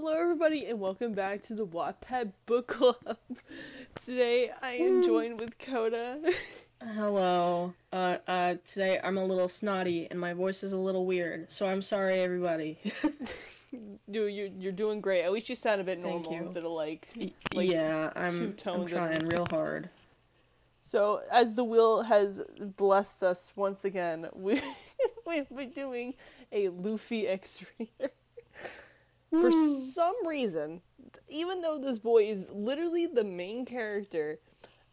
Hello everybody and welcome back to the Wattpad book club. Today I am joined with Coda. Hello. Today I'm a little snotty and my voice is a little weird, so I'm sorry everybody. Dude, you're doing great. At least you sound a bit normal instead of like yeah, I'm trying real hard. So as the wheel has blessed us once again, we've been doing a Luffy X-Reader. For some reason, even though this boy is literally the main character,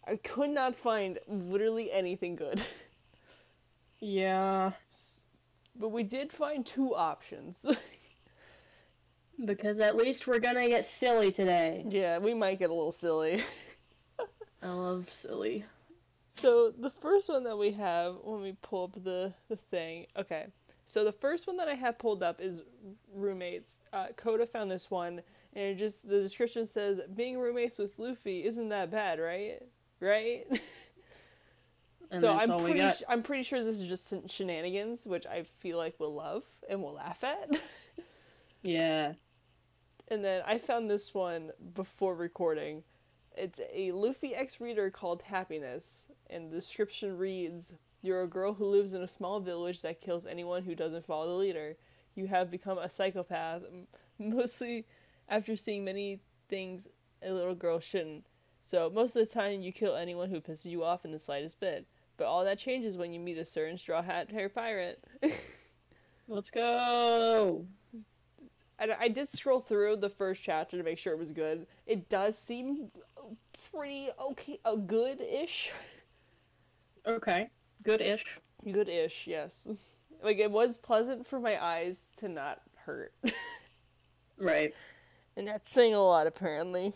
I could not find literally anything good. Yeah. But we did find two options. Because at least we're gonna get silly today. Yeah, we might get a little silly. I love silly. So, the first one that we have, when we pull up the thing, okay. So the first one that I have pulled up is roommates. Coda found this one, and it just, the description says, being roommates with Luffy isn't that bad, right? Right? And so I'm pretty sure this is just shenanigans, which I feel like we'll love and we'll laugh at. Yeah. And then I found this one before recording. It's a Luffy X-Reader called Happiness, and the description reads, you're a girl who lives in a small village that kills anyone who doesn't follow the leader. You have become a psychopath, mostly after seeing many things a little girl shouldn't. So most of the time you kill anyone who pisses you off in the slightest bit. But all that changes when you meet a certain straw hat hair pirate. Let's go! I did scroll through the first chapter to make sure it was good. It does seem pretty okay, good-ish. Okay. Good-ish. Good-ish, yes. Like, it was pleasant for my eyes to not hurt. Right. And that's saying a lot, apparently.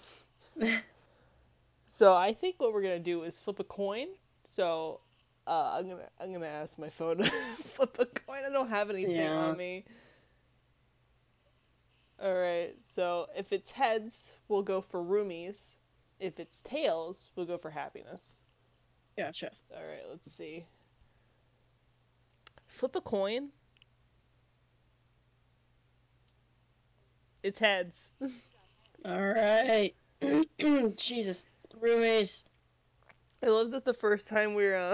So I think what we're gonna do is flip a coin. So, I'm gonna ask my phone to flip a coin. I don't have anything on me. Alright, so if it's heads, we'll go for roomies. If it's tails, we'll go for happiness. Gotcha. Alright, let's see. Flip a coin. It's heads. Alright. Jesus. Roomies. I love that the first time we're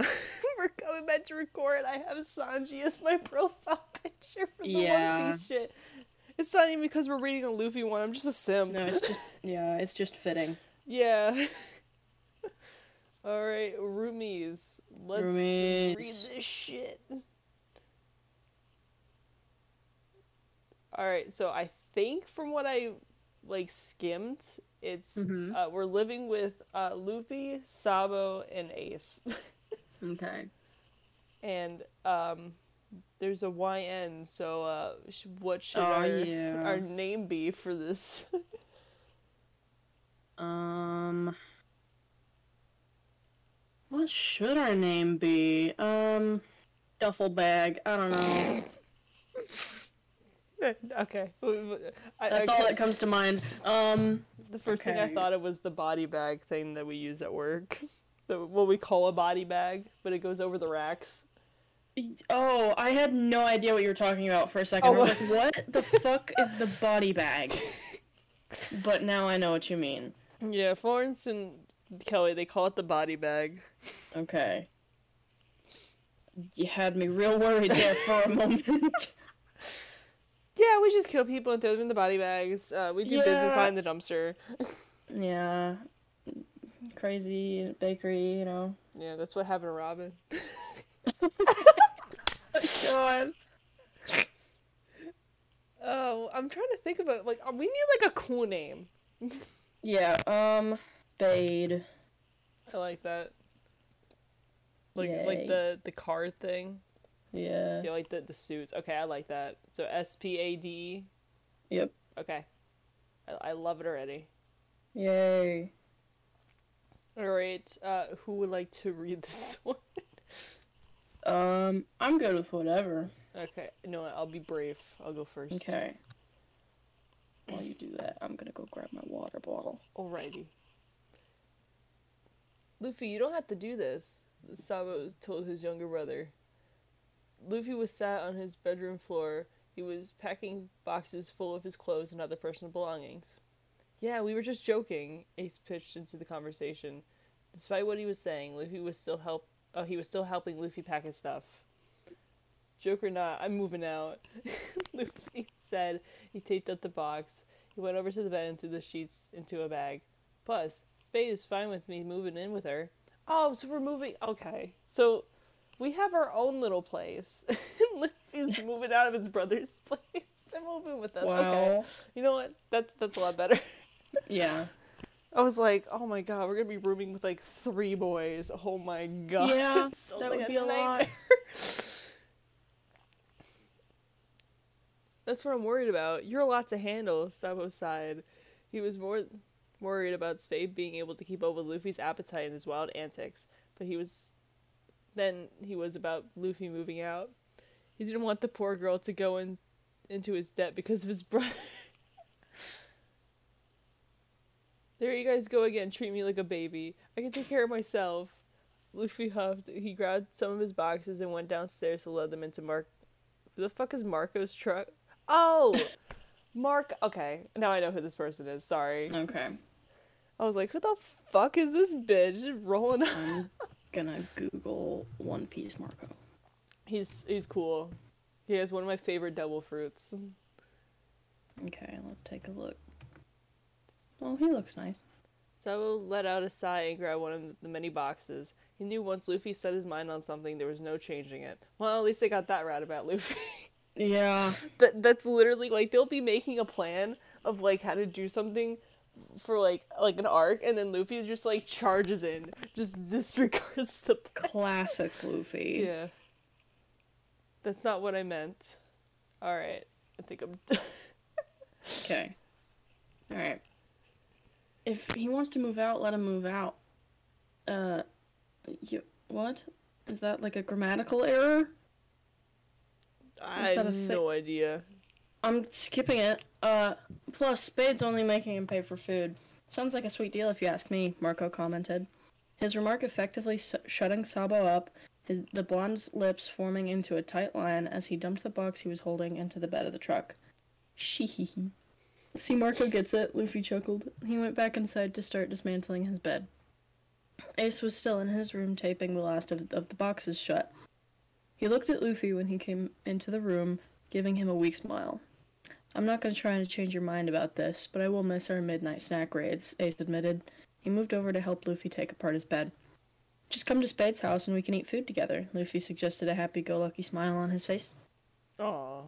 coming back to record, I have Sanji as my profile picture for the One Piece shit. It's not even because we're reading a Luffy one, I'm just a simp. No, it's just, yeah, it's just fitting. Yeah. Alright, roomies. Let's read this shit. Alright, so I think from what I, skimmed, it's, we're living with, Luffy, Sabo, and Ace. Okay. And, there's a YN, so, what should our name be for this? What should our name be? Duffel bag. I don't know. Okay. That's all that comes to mind. The first thing I thought of was the body bag thing that we use at work. What we call a body bag, but it goes over the racks. Oh, I had no idea what you were talking about for a second. I was like, what the fuck is the body bag? But now I know what you mean. Yeah, Florence and Kelly, they call it the body bag. Okay. You had me real worried there for a moment. Yeah, we just kill people and throw them in the body bags. We do business behind the dumpster. Yeah. Crazy bakery, you know. Yeah, that's what happened to Robin. God. Oh, I'm trying to think about, we need, a cool name. Yeah, Spade. I like that. Like the card thing. Yeah. Yeah, like the suits. Okay, I like that. So SPADE. Yep. Okay. I love it already. Yay. Alright, who would like to read this one? I'm good with whatever. Okay. No, I'll be brave. I'll go first. Okay. While you do that, I'm gonna go grab my water bottle. Alrighty. Luffy, you don't have to do this, Sabo told his younger brother. Luffy was sat on his bedroom floor. He was packing boxes full of his clothes and other personal belongings. Yeah, we were just joking, Ace pitched into the conversation. Despite what he was saying, Luffy was still helping Luffy pack his stuff. Joke or not, I'm moving out, Luffy said. He taped up the box. He went over to the bed and threw the sheets into a bag. Plus, Spade is fine with me moving in with her. Oh, so we're moving. Okay, so we have our own little place. Luffy's moving out of his brother's place to move in with us. Wow. Okay, you know what? That's a lot better. Yeah. I was like, oh my god, we're gonna be rooming with like 3 boys. Oh my god. Yeah, that would be a lot. That's what I'm worried about. You're a lot to handle, Sabo sighed. He was more worried about Spade being able to keep up with Luffy's appetite and his wild antics, but he was about Luffy moving out. He didn't want the poor girl to go into his debt because of his brother. There you guys go again, treat me like a baby. I can take care of myself. Luffy huffed. He grabbed some of his boxes and went downstairs to load them into Who the fuck is Marco's truck? Oh! Okay, now I know who this person is. Sorry. Okay. I was like, who the fuck is this bitch rolling up? I'm gonna Google One Piece Marco. He's cool. He has one of my favorite double fruits. Okay, let's take a look. Oh, he looks nice. Sabo let out a sigh and grabbed one of the many boxes. He knew once Luffy set his mind on something, there was no changing it. Well, at least they got that right about Luffy. Yeah. That's literally, like, they'll be making a plan of, like, how to do something for, like an arc, and then Luffy just, like, charges in. Just disregards the plan. Classic Luffy. Yeah. That's not what I meant. Alright. I think I'm done. Okay. Alright. If he wants to move out, let him move out. What? Is that like a grammatical error? I have no idea. I'm skipping it. Plus, Spade's only making him pay for food. Sounds like a sweet deal if you ask me, Marco commented. His remark effectively shutting Sabo up, the blonde's lips forming into a tight line as he dumped the box he was holding into the bed of the truck. Sheehee. See, Marco gets it, Luffy chuckled. He went back inside to start dismantling his bed. Ace was still in his room taping the last of the boxes shut. He looked at Luffy when he came into the room, giving him a weak smile. I'm not going to try to change your mind about this, but I will miss our midnight snack raids, Ace admitted. He moved over to help Luffy take apart his bed. Just come to Spade's house and we can eat food together, Luffy suggested, a happy-go-lucky smile on his face. Aww.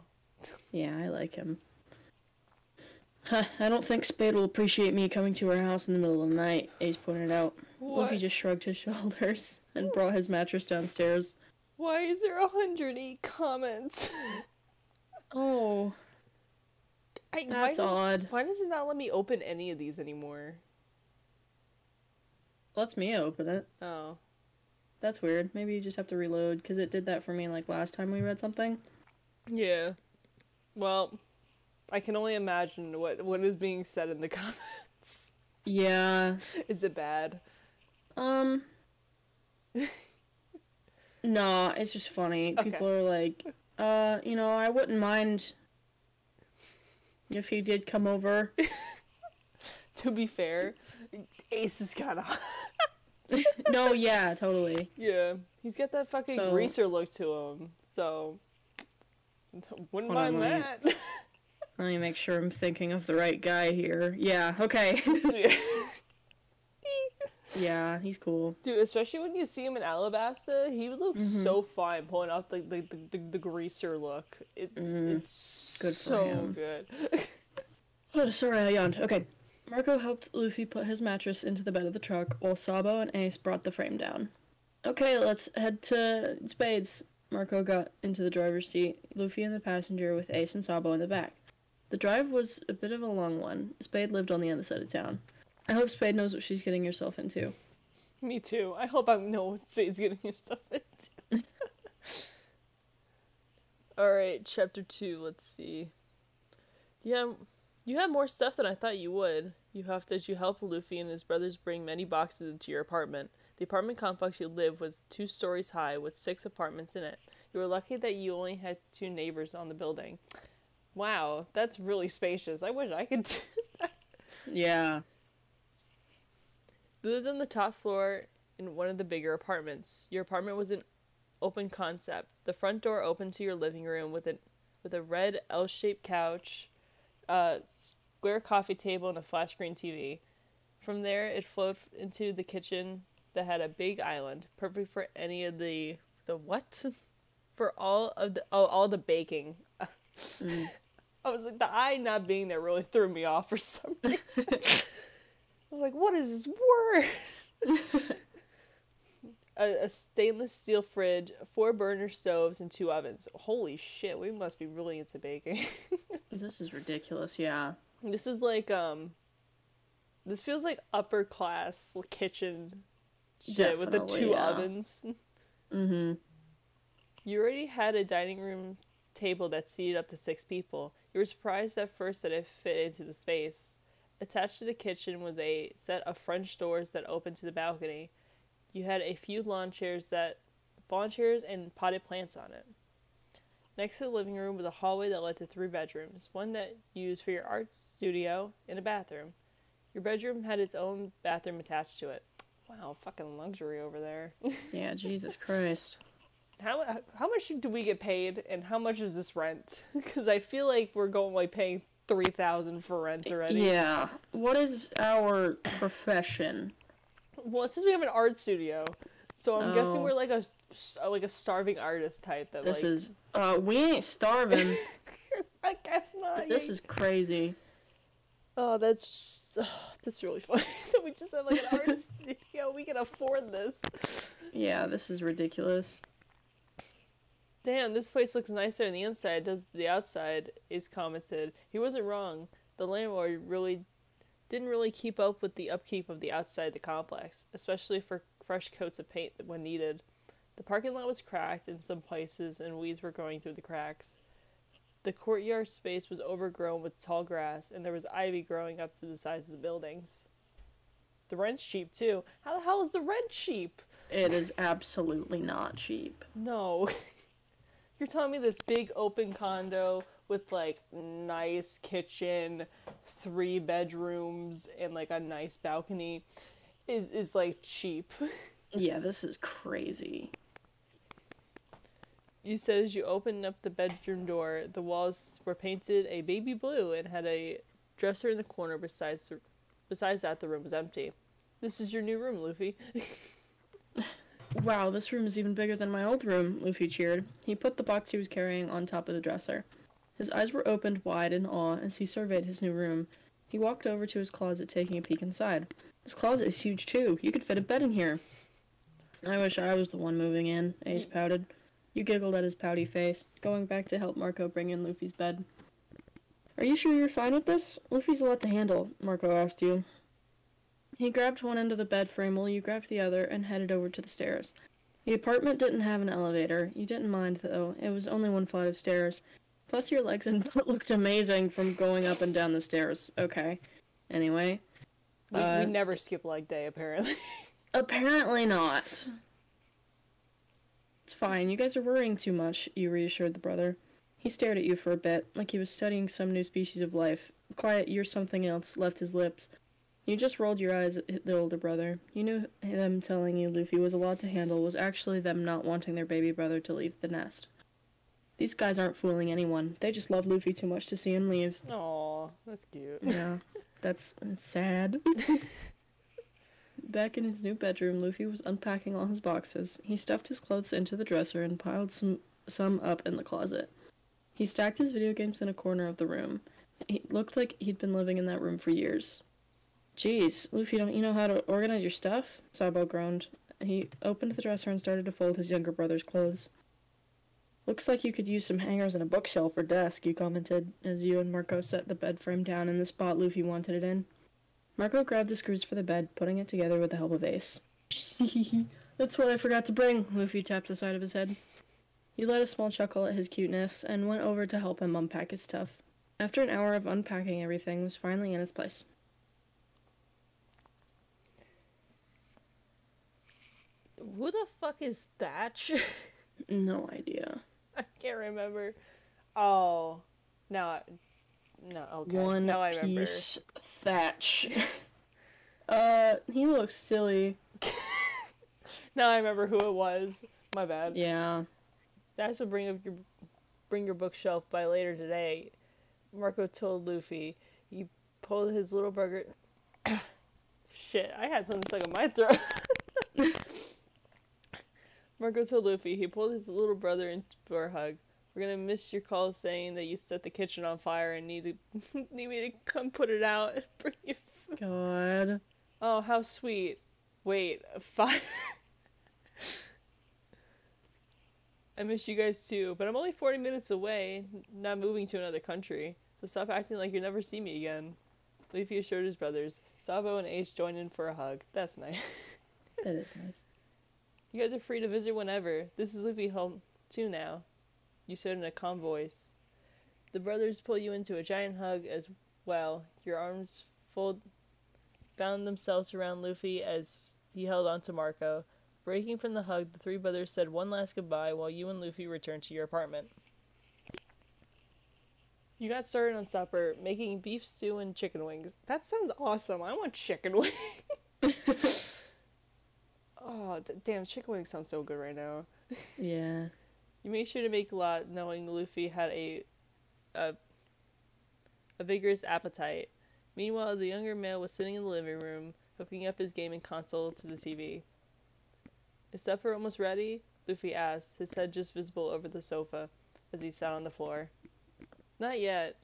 Yeah, I like him. I don't think Spade will appreciate me coming to her house in the middle of the night, Ace pointed out. What? Luffy just shrugged his shoulders and brought his mattress downstairs. Why is there 108 comments? Oh. That's odd. Why does it not let me open any of these anymore? Let's me open it. Oh. That's weird. Maybe you just have to reload, because it did that for me like last time we read something. Yeah. Well, I can only imagine what is being said in the comments. Yeah. Is it bad? Nah, it's just funny. Okay. People are like, you know, I wouldn't mind if he did come over. To be fair, Ace is kinda hot. No, yeah, totally. Yeah. He's got that fucking greaser look to him, so wouldn't mind that. Let me make sure I'm thinking of the right guy here. Yeah, okay. Yeah, he's cool. Dude, especially when you see him in Alabasta, he looks so fine pulling off the greaser look. It's good for him. Good. Oh, sorry, I yawned. Okay. Marco helped Luffy put his mattress into the bed of the truck while Sabo and Ace brought the frame down. Okay, let's head to Spade's. Marco got into the driver's seat, Luffy in the passenger with Ace and Sabo in the back. The drive was a bit of a long one. Spade lived on the other side of town. I hope Spade knows what she's getting herself into. Me too. I hope I know what Spade's getting herself into. Alright, chapter 2. Let's see. Yeah, you have more stuff than I thought you would. You huffed as you helped Luffy and his brothers bring many boxes into your apartment. The apartment complex you lived was 2 stories high with 6 apartments in it. You were lucky that you only had 2 neighbors on the building. Wow, that's really spacious. I wish I could do that. Yeah. We lived on the top floor in one of the bigger apartments. Your apartment was an open concept. The front door opened to your living room with a red L-shaped couch, square coffee table, and a flat screen TV. From there, it flowed into the kitchen that had a big island, perfect for any of the what? For all the baking. Mm. I was like, the eye not being there really threw me off for some reason. I was like, what is this word? a stainless steel fridge, 4 burner stoves, and 2 ovens. Holy shit, we must be really into baking. This is ridiculous, yeah. This is like, this feels like upper class kitchen shit. Definitely, with the 2 ovens. Mm-hmm. You already had a dining room table that seated up to 6 people. You were surprised at first that it fit into the space. Attached to the kitchen was a set of French doors that opened to the balcony. You had a few lawn chairs and potted plants on it. Next to the living room was a hallway that led to 3 bedrooms, one that you used for your art studio and a bathroom. Your bedroom had its own bathroom attached to it. Wow, fucking luxury over there. Yeah, Jesus Christ. How much do we get paid, and how much is this rent? Because I feel like we're going like paying $3,000 for rent already. Yeah. What is our profession? Well, since we have an art studio, so I'm guessing we're like a starving artist type. That this like... is we ain't starving. I guess not. This is crazy. Oh, that's really funny that we just have like an art studio. We can afford this. Yeah, this is ridiculous. Damn, this place looks nicer on the inside does the outside, Ace commented. He wasn't wrong. The landlord didn't really keep up with the upkeep of the outside of the complex, especially for fresh coats of paint when needed. The parking lot was cracked in some places, and weeds were growing through the cracks. The courtyard space was overgrown with tall grass, and there was ivy growing up to the sides of the buildings. The rent's cheap, too. How the hell is the rent cheap? It is absolutely not cheap. No. You're telling me this big open condo with, like, nice kitchen, 3 bedrooms, and, like, a nice balcony is like, cheap. Yeah, this is crazy. You said as you opened up the bedroom door, the walls were painted a baby blue and had a dresser in the corner. Besides that, the room was empty. This is your new room, Luffy. Wow, this room is even bigger than my old room, Luffy cheered. He put the box he was carrying on top of the dresser. His eyes were opened wide in awe as he surveyed his new room. He walked over to his closet, taking a peek inside. This closet is huge, too. You could fit a bed in here. I wish I was the one moving in, Ace pouted. You giggled at his pouty face, going back to help Marco bring in Luffy's bed. Are you sure you're fine with this? Luffy's a lot to handle, Marco asked you. He grabbed one end of the bed frame while you grabbed the other and headed over to the stairs. The apartment didn't have an elevator. You didn't mind, though. It was only one flight of stairs. Plus, your legs and butt looked amazing from going up and down the stairs. Okay. Anyway. We never skip leg day, apparently. Apparently not. It's fine. You guys are worrying too much, you reassured the brother. He stared at you for a bit, like he was studying some new species of life. Quiet, you're something else, left his lips. You just rolled your eyes at the older brother. You knew them telling you Luffy was a lot to handle was actually them not wanting their baby brother to leave the nest. These guys aren't fooling anyone. They just love Luffy too much to see him leave. Aw, that's cute. Yeah, that's sad. Back in his new bedroom, Luffy was unpacking all his boxes. He stuffed his clothes into the dresser and piled some up in the closet. He stacked his video games in a corner of the room. It looked like he'd been living in that room for years. Jeez, Luffy, don't you know how to organize your stuff? Sabo groaned. He opened the dresser and started to fold his younger brother's clothes. Looks like you could use some hangers and a bookshelf or desk, you commented, as you and Marco set the bed frame down in the spot Luffy wanted it in. Marco grabbed the screws for the bed, putting it together with the help of Ace. That's what I forgot to bring, Luffy tapped the side of his head. You let a small chuckle at his cuteness and went over to help him unpack his stuff. After an hour of unpacking, everything was finally in its place. Who the fuck is Thatch? No idea. I can't remember. Oh, No, no, okay. One now I Piece Thatch. He looks silly. Now I remember who it was. My bad. Yeah. That's what Bring Your Bookshelf by later today. Marco told Luffy he pulled his little burger. Shit, I had something stuck in my throat. Marco told Luffy he pulled his little brother in for a hug. We're gonna miss your call saying that you set the kitchen on fire and need me to come put it out and bring you food. God. Oh, how sweet. Wait, a fire? I miss you guys too, but I'm only 40 minutes away, not moving to another country, so stop acting like you'll never see me again. Luffy assured his brothers. Sabo and Ace joined in for a hug. That's nice. That is nice. You guys are free to visit whenever. This is Luffy home too now, you said in a calm voice. The brothers pull you into a giant hug as well. Your arms found themselves around Luffy as he held on to Marco. Breaking from the hug, the three brothers said one last goodbye while you and Luffy returned to your apartment. You got started on supper, making beef stew and chicken wings. That sounds awesome. I want chicken wings. Oh, damn, chicken wings sound so good right now. Yeah. You made sure to make a lot, knowing Luffy had a vigorous appetite. Meanwhile, the younger male was sitting in the living room, hooking up his gaming console to the TV. Is supper almost ready? Luffy asked, his head just visible over the sofa as he sat on the floor. Not yet.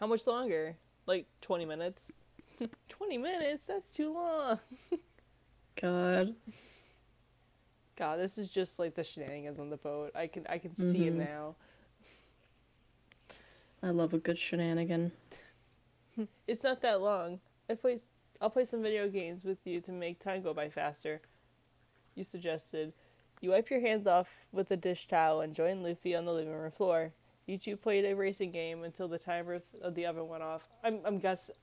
How much longer? Like 20 minutes. 20 minutes? That's too long. God. God, this is just like the shenanigans on the boat. I can see it now. I love a good shenanigan. It's not that long. I'll play some video games with you to make time go by faster. You suggested. You wipe your hands off with a dish towel and join Luffy on the living room floor. You two played a racing game until the timer of the oven went off. I'm guessing.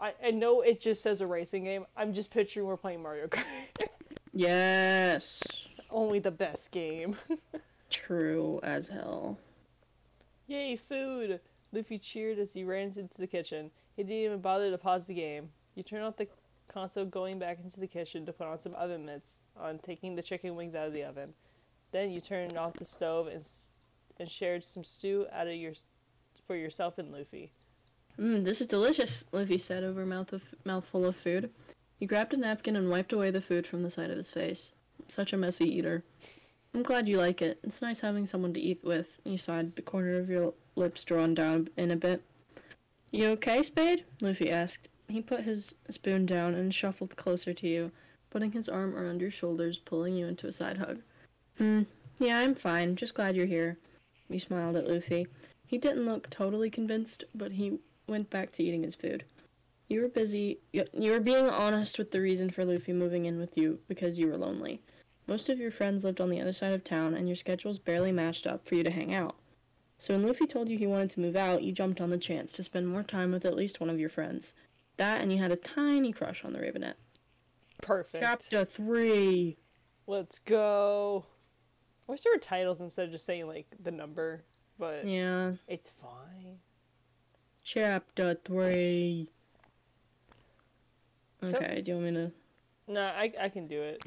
I know it just says a racing game. I'm just picturing we're playing Mario Kart. Yes. Only the best game. True as hell. Yay, food! Luffy cheered as he ran into the kitchen. He didn't even bother to pause the game. You turn off the console, going back into the kitchen to put on some oven mitts on taking the chicken wings out of the oven. Then you turned off the stove and shared some stew for yourself and Luffy. This is delicious, Luffy said over a mouthful of food. He grabbed a napkin and wiped away the food from the side of his face. Such a messy eater. I'm glad you like it. It's nice having someone to eat with. You sighed, the corner of your lips drawn down in a bit. You okay, Spade? Luffy asked. He put his spoon down and shuffled closer to you, putting his arm around your shoulders, pulling you into a side hug. Yeah, I'm fine. Just glad you're here. You smiled at Luffy. He didn't look totally convinced, but he went back to eating his food. You were busy. You were being honest with the reason for Luffy moving in with you, because you were lonely. Most of your friends lived on the other side of town, and your schedules barely matched up for you to hang out. So when Luffy told you he wanted to move out, you jumped on the chance to spend more time with at least one of your friends. That, and you had a tiny crush on the Ravenette. Perfect. Chapter 3. Let's go. I wish there were titles instead of just saying, like, the number, but yeah, it's fine. Chapter 3. Okay, do you want me to... No, I can do it.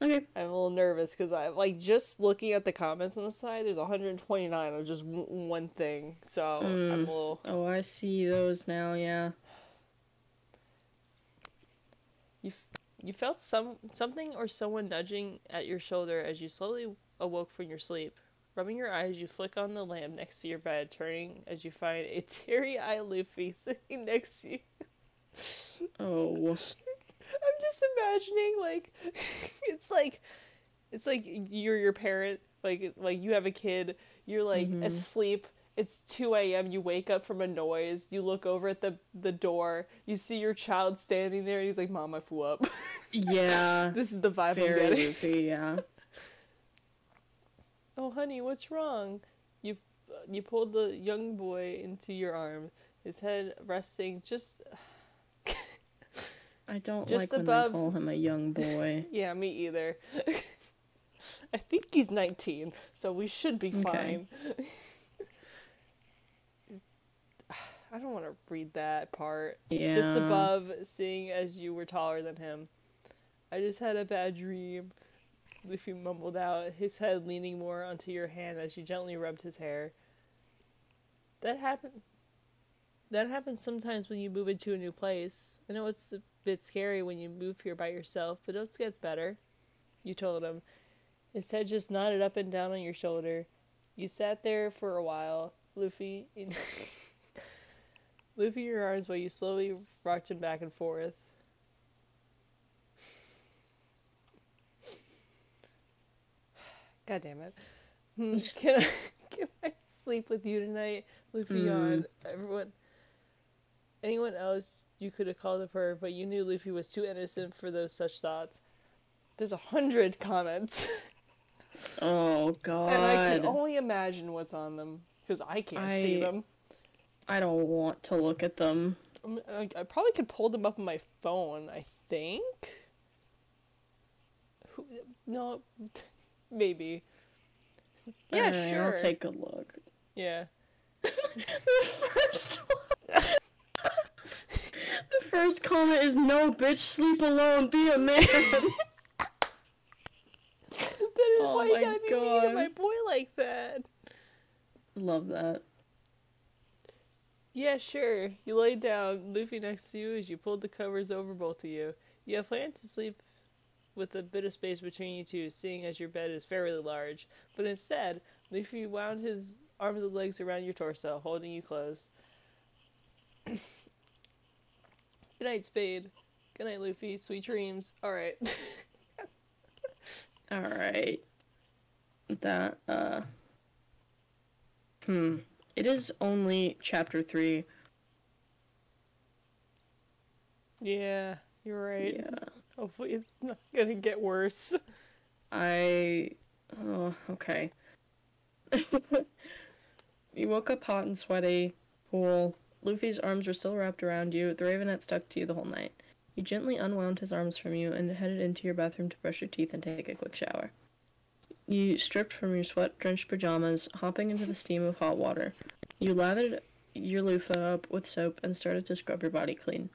Okay. I'm a little nervous because I'm, like, just looking at the comments on the side, there's 129 of just one thing, so I'm a little... Oh, I see those now, yeah. You felt something or someone nudging at your shoulder as you slowly awoke from your sleep. Rubbing your eyes, you flick on the lamp next to your bed, turning as you find a teary-eyed Luffy sitting next to you. Oh. I'm just imagining, like, it's like you're your parent, like you have a kid, you're, like, asleep. It's 2 a.m. You wake up from a noise. You look over at the door. You see your child standing there, and he's like, "Mom, I flew up." Yeah. This is the vibe I'm getting. Very goofy, yeah. Oh, honey, what's wrong? You pulled the young boy into your arm, his head resting just. I don't just like above... when they call him a young boy. Yeah, me either. I think he's 19, so we should be fine. I don't want to read that part. Yeah. Just above, seeing as you were taller than him. I just had a bad dream. Luffy mumbled out, his head leaning more onto your hand as you gently rubbed his hair. That happens sometimes when you move into a new place. I know it's a bit scary when you move here by yourself, but it'll get better, you told him. His head just nodded up and down on your shoulder. You sat there for a while, Luffy, in your arms while you slowly rocked him back and forth. God damn it. Can I sleep with you tonight? Luffy yawned. Anyone else you could have called up her, but you knew Luffy was too innocent for those such thoughts. There's 100 comments. Oh god. And I can only imagine what's on them, because I can't see them. I don't want to look at them. I probably could pull them up on my phone, I think? No... Maybe. Yeah, right, sure. I'll take a look. Yeah. The first comment is, no, bitch, sleep alone, be a man. That is why you gotta be mean to my boy like that. Love that. Yeah, sure. You laid down, Luffy next to you as you pulled the covers over both of you. You have planned to sleep with a bit of space between you two, seeing as your bed is fairly large. But instead, Luffy wound his arms and legs around your torso, holding you close. Good night, Spade. Good night, Luffy. Sweet dreams. Alright. Alright. That, It is only chapter 3. Yeah, you're right. Yeah. Hopefully it's not gonna get worse. Oh, okay. You woke up hot and sweaty. Cool. Luffy's arms were still wrapped around you. The ravenette stuck to you the whole night. You gently unwound his arms from you and headed into your bathroom to brush your teeth and take a quick shower. You stripped from your sweat-drenched pajamas, hopping into the steam of hot water. You lathered your loofah up with soap and started to scrub your body clean.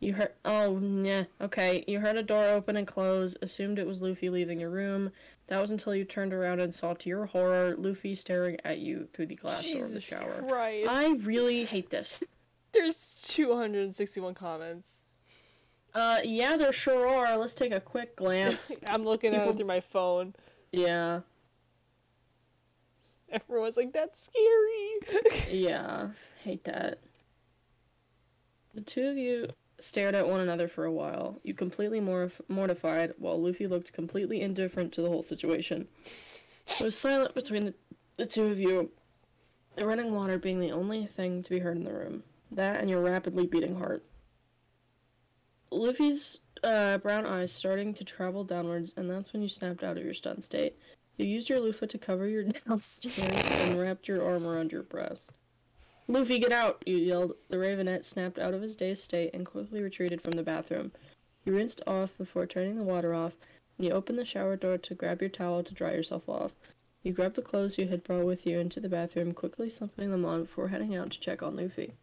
You heard a door open and close, assumed it was Luffy leaving your room. That was until you turned around and saw, to your horror, Luffy staring at you through the glass door of the shower. Christ. I really hate this. There's 261 comments. Yeah, there sure are. Let's take a quick glance. I'm looking at it through my phone. Yeah. Everyone's like, that's scary. Yeah, hate that. The two of you stared at one another for a while, you completely mortified, while Luffy looked completely indifferent to the whole situation. It was silent between the two of you, the running water being the only thing to be heard in the room. That and your rapidly beating heart. Luffy's brown eyes starting to travel downwards, and that's when you snapped out of your stunned state. You used your loofah to cover your downstairs and wrapped your arm around your breast. Luffy, get out! You yelled. The ravenette snapped out of his dazed state and quickly retreated from the bathroom. You rinsed off before turning the water off, and you opened the shower door to grab your towel to dry yourself off. You grabbed the clothes you had brought with you into the bathroom, quickly slipping them on before heading out to check on Luffy.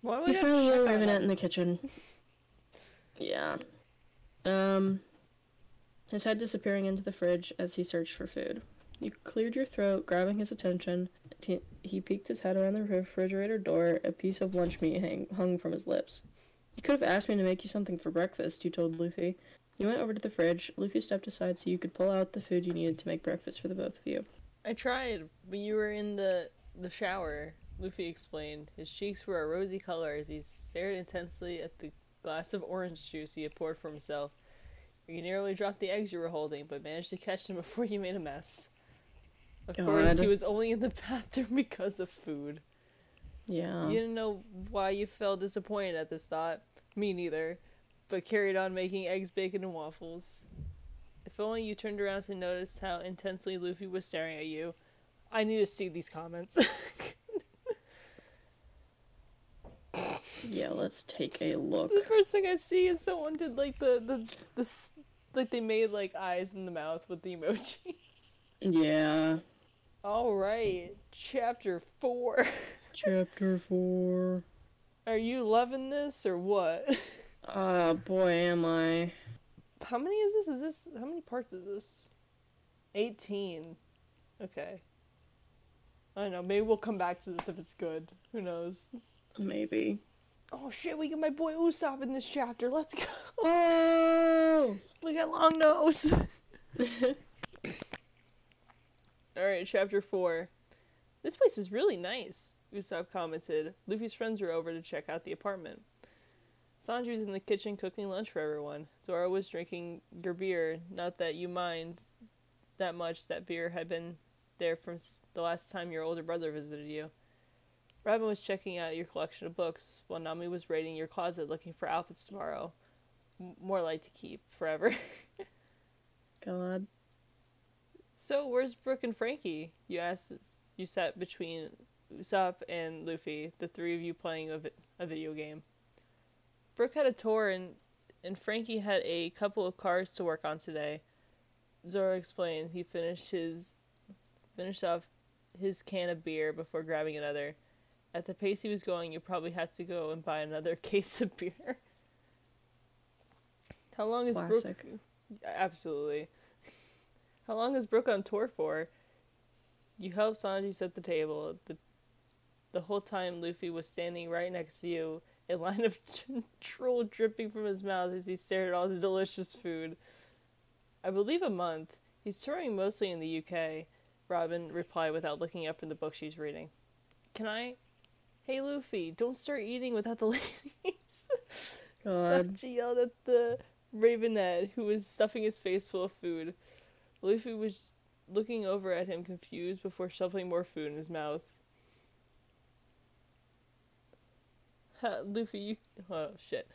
Why would you finally hear the ravenette in the kitchen? Yeah. His head disappearing into the fridge as he searched for food. You cleared your throat, grabbing his attention. He peeked his head around the refrigerator door, a piece of lunch meat hung from his lips. You could have asked me to make you something for breakfast, you told Luffy. You went over to the fridge. Luffy stepped aside so you could pull out the food you needed to make breakfast for the both of you. I tried, but you were in the shower, Luffy explained. His cheeks were a rosy color as he stared intensely at the glass of orange juice he had poured for himself. You nearly dropped the eggs you were holding, but managed to catch them before you made a mess. Of course, he was only in the bathroom because of food. Yeah. You didn't know why you felt disappointed at this thought. Me neither. But carried on making eggs, bacon, and waffles. If only you turned around to notice how intensely Luffy was staring at you. I need to see these comments. Yeah, let's take a look. The first thing I see is someone did, like, the they made, like, eyes in the mouth with the emoji. Yeah. Alright, chapter 4. Chapter 4. Are you loving this or what? Boy, am I. How many is this? How many parts is this? 18. Okay. I don't know. Maybe we'll come back to this if it's good. Who knows? Maybe. Oh shit, we got my boy Usopp in this chapter. Let's go. Oh! We got long nose. Alright, chapter 4. This place is really nice, Usopp commented. Luffy's friends were over to check out the apartment. Sanji was in the kitchen cooking lunch for everyone. Zoro was drinking your beer. Not that you mind that much. That beer had been there from the last time your older brother visited you. Robin was checking out your collection of books, while Nami was raiding your closet looking for outfits to borrow. More light to keep forever. God. So, where's Brook and Franky? You asked as you sat between Usopp and Luffy, the three of you playing a video game. Brook had a tour and Franky had a couple of cars to work on today. Zoro explained. He finished off his can of beer before grabbing another. At the pace he was going, you probably have to go and buy another case of beer. How long is Brook? Absolutely. How long is Brook on tour for? You helped Sanji set the table. The whole time Luffy was standing right next to you, a line of drool dripping from his mouth as he stared at all the delicious food. I believe a month. He's touring mostly in the UK, Robin replied without looking up from the book she's reading. Can I... Hey, Luffy, don't start eating without the ladies. Sanji yelled at the ravenette, who was stuffing his face full of food. Luffy was looking over at him, confused, before shoveling more food in his mouth. Luffy, you... Oh, shit.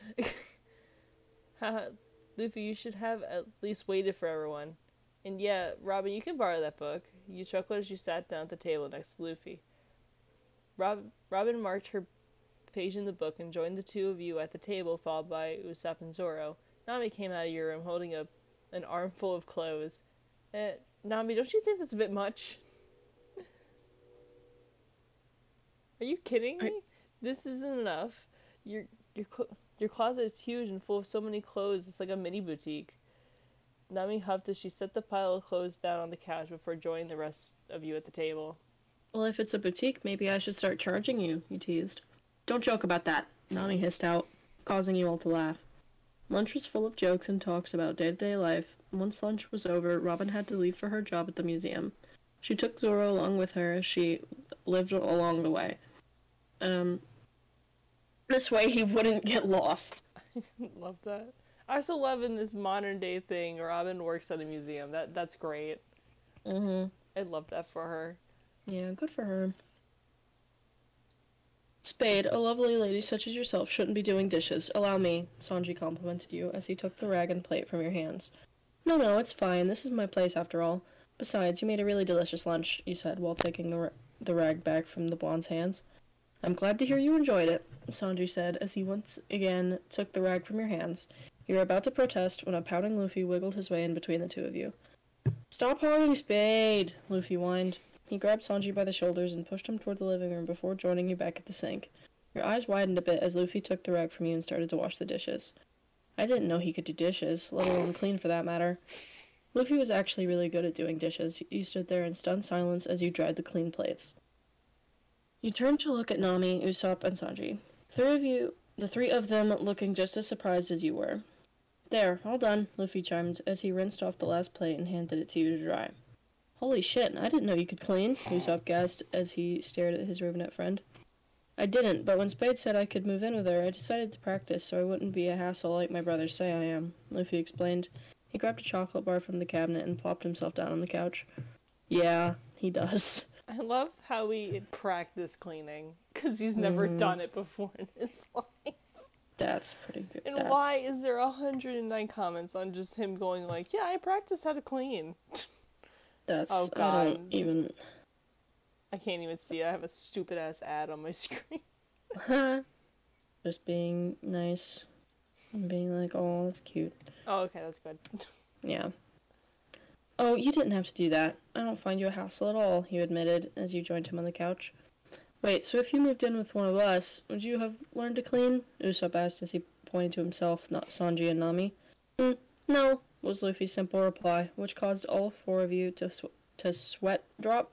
Luffy, you should have at least waited for everyone. And yeah, Robin, you can borrow that book. You chuckled as you sat down at the table next to Luffy. Robin marked her page in the book and joined the two of you at the table, followed by Usopp and Zoro. Nami came out of your room holding an armful of clothes. Nami, don't you think that's a bit much? Are you kidding me? This isn't enough. Your closet is huge and full of so many clothes. It's like a mini boutique. Nami huffed as she set the pile of clothes down on the couch before joining the rest of you at the table. Well, if it's a boutique, maybe I should start charging you, he teased. Don't joke about that, Nami hissed out, causing you all to laugh. Lunch was full of jokes and talks about day-to-day life. Once lunch was over, Robin had to leave for her job at the museum. She took Zoro along with her as she lived along the way. This way he wouldn't get lost. I love that. I also love in this modern-day thing, Robin works at a museum. That's great. Mm-hmm. I love that for her. Yeah, good for her. Spade, a lovely lady such as yourself shouldn't be doing dishes. Allow me, Sanji complimented you as he took the rag and plate from your hands. No, it's fine. This is my place after all. Besides, you made a really delicious lunch, you said while taking the rag back from the blonde's hands. I'm glad to hear you enjoyed it, Sanji said as he once again took the rag from your hands. You were about to protest when a pouting Luffy wiggled his way in between the two of you. Stop pouting, Spade, Luffy whined. He grabbed Sanji by the shoulders and pushed him toward the living room before joining you back at the sink. Your eyes widened a bit as Luffy took the rag from you and started to wash the dishes. I didn't know he could do dishes, let alone clean for that matter. Luffy was actually really good at doing dishes. You stood there in stunned silence as you dried the clean plates. You turned to look at Nami, Usopp, and Sanji. The three of them looking just as surprised as you were. There, all done, Luffy chimed as he rinsed off the last plate and handed it to you to dry. Holy shit, I didn't know you could clean, Usopp gasped as he stared at his ravenette friend. I didn't, but when Spade said I could move in with her, I decided to practice so I wouldn't be a hassle like my brothers say I am, Luffy explained. He grabbed a chocolate bar from the cabinet and plopped himself down on the couch. Yeah, he does. I love how we practice cleaning, because he's never done it before in his life. That's pretty good. And why is there 109 comments on just him going like, yeah, I practiced how to clean. Oh God! I can't even see. I have a stupid ass ad on my screen. Just being nice and being like, "Oh, that's cute." Oh, okay, that's good. Yeah. Oh, you didn't have to do that. I don't find you a hassle at all, you admitted as you joined him on the couch. Wait, so if you moved in with one of us, would you have learned to clean? Usopp asked as he pointed to himself, not Sanji and Nami. No, was Luffy's simple reply, which caused all four of you to sweat drop.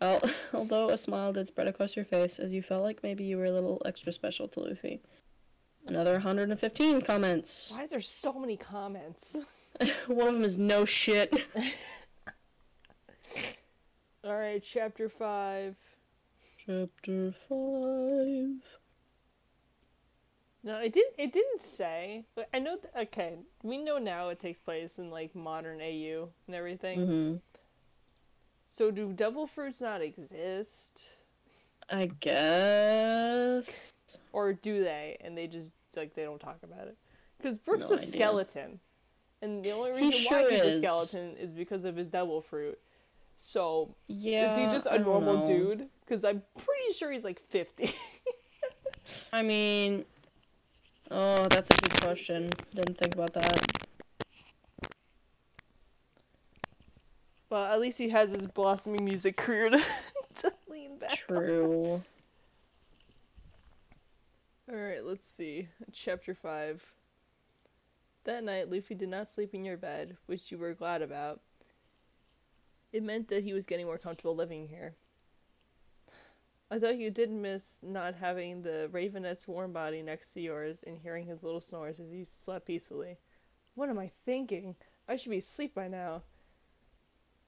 Well, although a smile did spread across your face, as you felt like maybe you were a little extra special to Luffy. Another 115 comments. Why is there so many comments? One of them is no shit. Alright, chapter 5. Chapter 5. No, it didn't say. But I know okay, we know now it takes place in like modern AU and everything. Mm-hmm. So do devil fruits not exist? I guess. Or do they? And they just like they don't talk about it. Because Brook's a skeleton. And the only reason he's a skeleton is because of his devil fruit. So, yeah, is he just a normal dude? Because I'm pretty sure he's like 50. I mean, oh, that's a good question. Didn't think about that. Well, at least he has his blossoming music career to lean back. True. Alright, let's see. Chapter 5. That night, Luffy did not sleep in your bed, which you were glad about. It meant that he was getting more comfortable living here. Although you did miss not having the ravenette's warm body next to yours and hearing his little snores as he slept peacefully. What am I thinking? I should be asleep by now.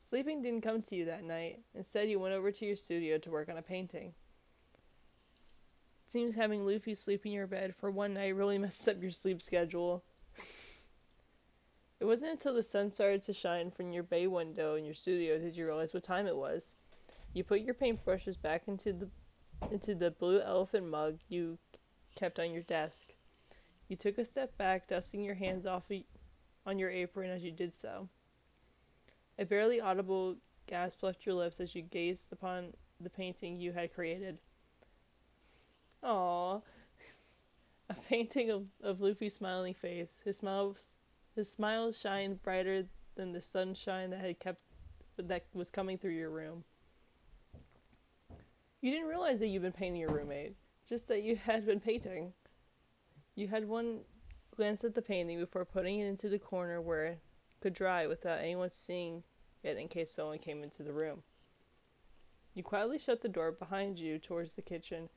Sleeping didn't come to you that night. Instead, you went over to your studio to work on a painting. It seems having Luffy sleep in your bed for one night really messed up your sleep schedule. It wasn't until the sun started to shine from your bay window in your studio did you realize what time it was. You put your paintbrushes back into the blue elephant mug you kept on your desk. You took a step back, dusting your hands off on your apron as you did so. A barely audible gasp left your lips as you gazed upon the painting you had created. Aww. A painting of Luffy's smiling face. His smile shined brighter than the sunshine that was coming through your room. You didn't realize that you'd been painting your roommate, just that you had been painting. You had one glance at the painting before putting it into the corner where it could dry without anyone seeing it in case someone came into the room. You quietly shut the door behind you towards the kitchen.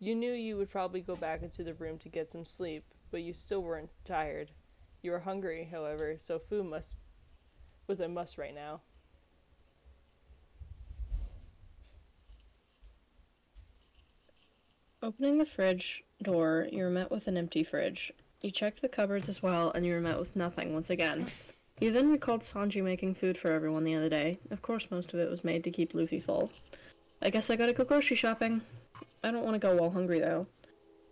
You knew you would probably go back into the room to get some sleep, but you still weren't tired. You were hungry, however, so food was a must right now. Opening the fridge door, you were met with an empty fridge. You checked the cupboards as well, and you were met with nothing once again. You then recalled Sanji making food for everyone the other day. Of course, most of it was made to keep Luffy full. I guess I gotta go grocery shopping. I don't want to go while hungry, though.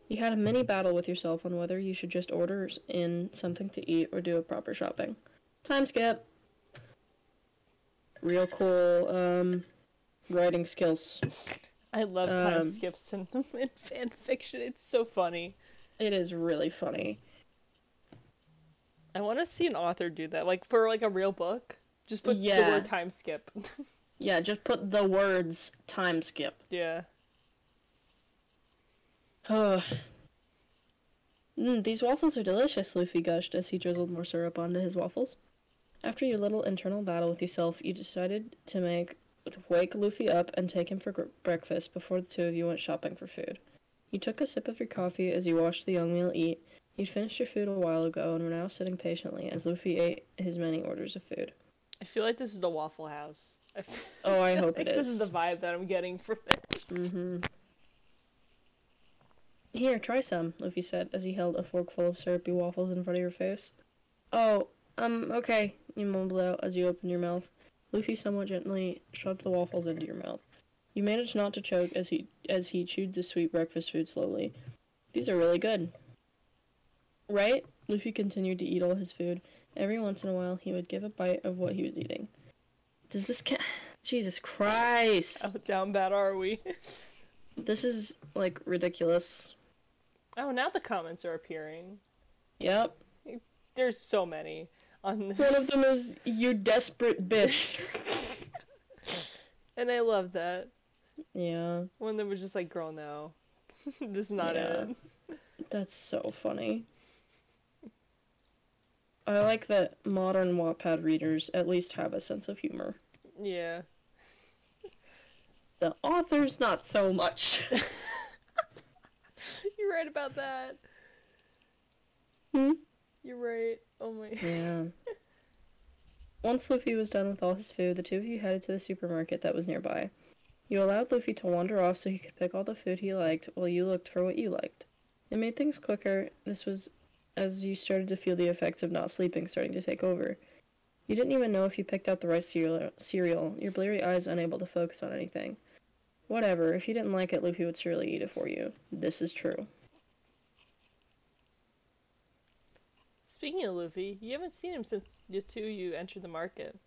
You had a mini battle with yourself on whether you should just order in something to eat or do a proper shopping. Time skip. Real cool writing skills. I love time skips in fan fiction. It's so funny. It is really funny. I want to see an author do that, like for like a real book. Just put the word time skip. Yeah, just put the words time skip. Yeah. These waffles are delicious, Luffy gushed as he drizzled more syrup onto his waffles. After your little internal battle with yourself, you decided to wake Luffy up and take him for breakfast before the two of you went shopping for food. You took a sip of your coffee as you watched the young meal eat. You'd finished your food a while ago and were now sitting patiently as Luffy ate his many orders of food. I feel like this is the Waffle House. I hope it is. This is the vibe that I'm getting from it. Mm-hmm. Here, try some, Luffy said as he held a forkful of syrupy waffles in front of your face. Oh, okay, you mumbled out as you opened your mouth. Luffy somewhat gently shoved the waffles into your mouth. You managed not to choke as he chewed the sweet breakfast food slowly. These are really good. Right? Luffy continued to eat all his food. Every once in a while, he would give a bite of what he was eating. Does this Jesus Christ! How down bad are we? This is, like, ridiculous. Oh, now the comments are appearing. Yep. There's so many on this. One of them is, you desperate bitch. And I love that. Yeah. One that was just like, girl, no. This is not it. That's so funny. I like that modern Wattpad readers at least have a sense of humor. Yeah. The author's not so much. You're right about that. Hmm? You're right. Oh my. Yeah. Once Luffy was done with all his food, the two of you headed to the supermarket that was nearby. You allowed Luffy to wander off so he could pick all the food he liked while you looked for what you liked. It made things quicker. This was as you started to feel the effects of not sleeping starting to take over. You didn't even know if you picked out the right cereal, your bleary eyes unable to focus on anything. Whatever, if you didn't like it, Luffy would surely eat it for you. This is true. Speaking of Luffy, you haven't seen him since the two of you entered the market.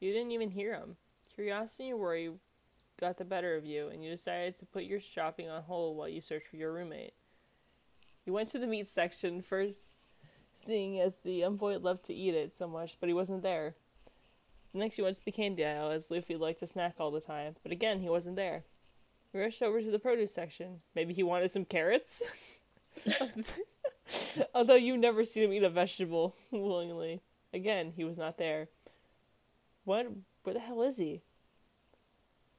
You didn't even hear him. Curiosity and worry got the better of you, and you decided to put your shopping on hold while you searched for your roommate. You went to the meat section first, seeing as the young boy loved to eat it so much, but he wasn't there. Next you went to the candy aisle, as Luffy liked to snack all the time, but again, he wasn't there. You rushed over to the produce section. Maybe he wanted some carrots? Although you never seen him eat a vegetable willingly. Again, he was not there. What? Where the hell is he?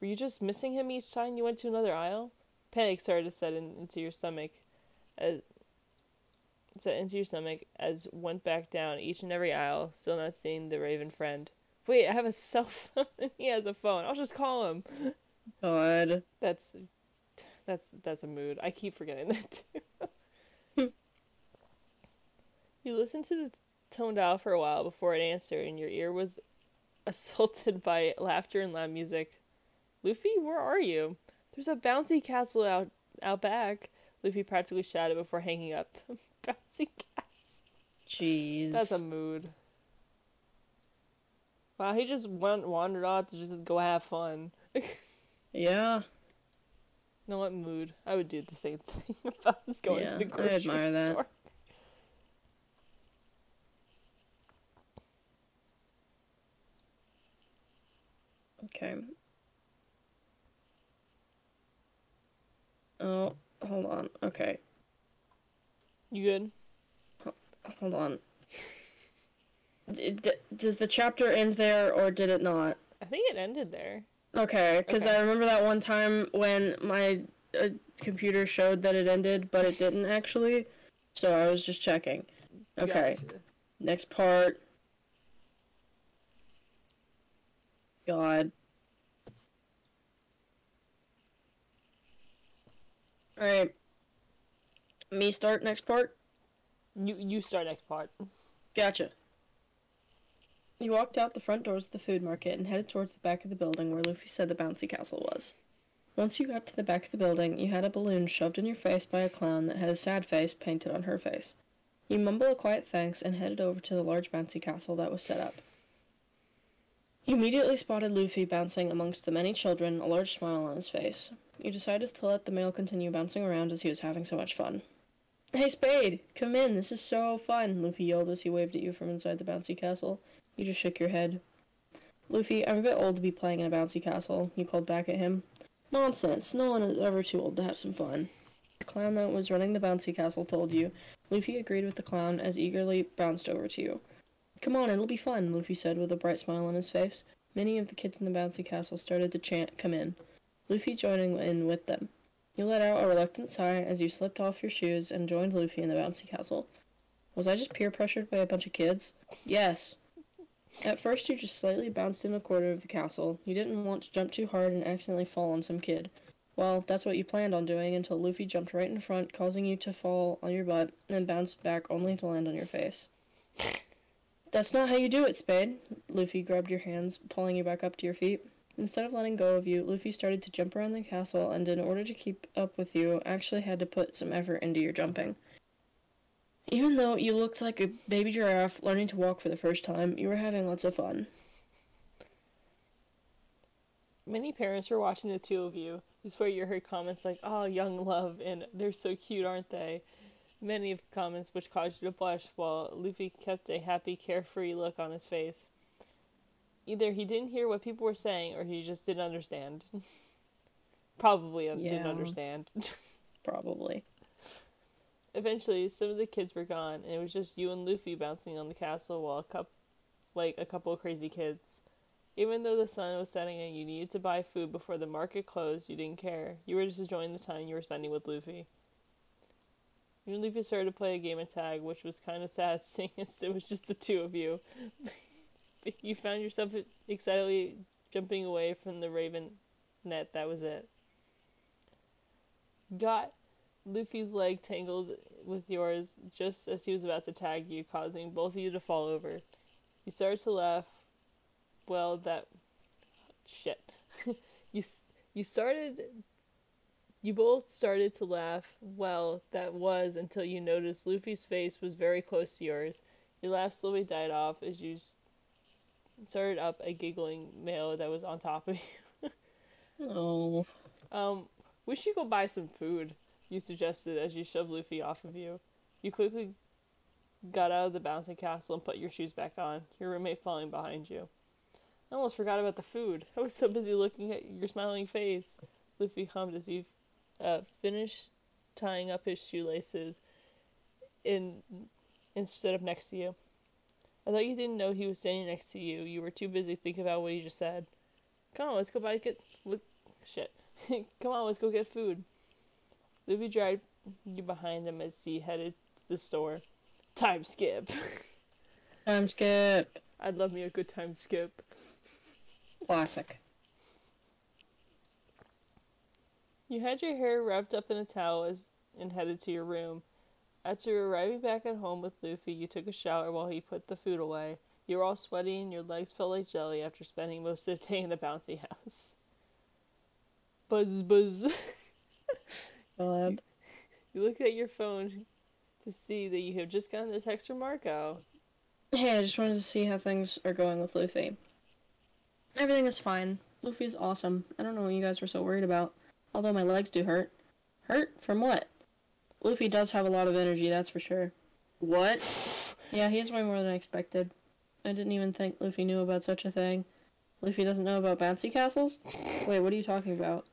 Were you just missing him each time you went to another aisle? Panic started to set into your stomach. As went back down each and every aisle, still not seeing the raven friend. Wait, I have a cell phone and he has a phone. I'll just call him. God. That's a mood. I keep forgetting that too. You listened to the tone dial for a while before it answered, and your ear was assaulted by laughter and loud music. Luffy, where are you? There's a bouncy castle out back. Luffy practically shouted before hanging up. Bouncy cats. Jeez. That's a mood. Wow, he just wandered off to just go have fun. Yeah. You know what mood? I would do the same thing if I was going to the grocery store. I admire that. Okay. Oh. Hold on, okay. You good? Hold on. Does the chapter end there, or did it not? I think it ended there. Okay, because I remember that one time when my computer showed that it ended, but it didn't actually, so I was just checking. Okay, gotcha. Next part. God. Alright. Me start next part? You start next part. Gotcha. You walked out the front doors of the food market and headed towards the back of the building where Luffy said the bouncy castle was. Once you got to the back of the building, you had a balloon shoved in your face by a clown that had a sad face painted on her face. You mumbled a quiet thanks and headed over to the large bouncy castle that was set up. You immediately spotted Luffy bouncing amongst the many children, a large smile on his face. You decided to let the male continue bouncing around as he was having so much fun. Hey, Spade! Come in! This is so fun! Luffy yelled as he waved at you from inside the bouncy castle. You just shook your head. Luffy, I'm a bit old to be playing in a bouncy castle, you called back at him. Nonsense! No one is ever too old to have some fun. The clown that was running the bouncy castle told you. Luffy agreed with the clown as eagerly bounced over to you. Come on, it'll be fun, Luffy said with a bright smile on his face. Many of the kids in the bouncy castle started to chant, come in. Luffy joining in with them. You let out a reluctant sigh as you slipped off your shoes and joined Luffy in the bouncy castle. Was I just peer pressured by a bunch of kids? Yes. At first you just slightly bounced in a quarter of the castle. You didn't want to jump too hard and accidentally fall on some kid. Well, that's what you planned on doing until Luffy jumped right in front, causing you to fall on your butt and bounce back only to land on your face. That's not how you do it, Spade. Luffy grabbed your hands, pulling you back up to your feet. Instead of letting go of you, Luffy started to jump around the castle and, in order to keep up with you, actually had to put some effort into your jumping. Even though you looked like a baby giraffe learning to walk for the first time, you were having lots of fun. Many parents were watching the two of you. This is where you heard comments like, "Oh, young love," and "They're so cute, aren't they?" Many of the comments which caused you to blush, while Luffy kept a happy, carefree look on his face. Either he didn't hear what people were saying, or he just didn't understand. probably didn't understand. Probably. Eventually, some of the kids were gone, and it was just you and Luffy bouncing on the castle while a couple of crazy kids. Even though the sun was setting and you needed to buy food before the market closed, you didn't care. You were just enjoying the time you were spending with Luffy. You and Luffy started to play a game of tag, which was kind of sad, seeing as it was just the two of you. But you found yourself excitedly jumping away from the raven net. That was it. Got Luffy's leg tangled with yours just as he was about to tag you, causing both of you to fall over. You started to laugh. Well, that... shit. You both started to laugh. Well, that was until you noticed Luffy's face was very close to yours. Your laugh slowly died off as you started up a giggling male that was on top of you. Oh. We should go buy some food, you suggested as you shoved Luffy off of you. You quickly got out of the bouncing castle and put your shoes back on, your roommate falling behind you. I almost forgot about the food. I was so busy looking at your smiling face. Luffy hummed as he finished tying up his shoelaces and stood up next to you. I thought you didn't know he was standing next to you. You were too busy thinking about what he just said. Come on, let's go go get food. Luffy dragged you behind him as he headed to the store. Time skip. Time skip. I'd love me a good time skip. Classic. You had your hair wrapped up in a towel and headed to your room. After arriving back at home with Luffy, you took a shower while he put the food away. You were all sweaty and your legs felt like jelly after spending most of the day in the bouncy house. Buzz, buzz. You looked at your phone to see that you have just gotten a text from Marco. Hey, I just wanted to see how things are going with Luffy. Everything is fine. Luffy's awesome. I don't know what you guys were so worried about. Although my legs do hurt. Hurt? From what? Luffy does have a lot of energy, that's for sure. What? Yeah, he has way more than I expected. I didn't even think Luffy knew about such a thing. Luffy doesn't know about bouncy castles? Wait, what are you talking about?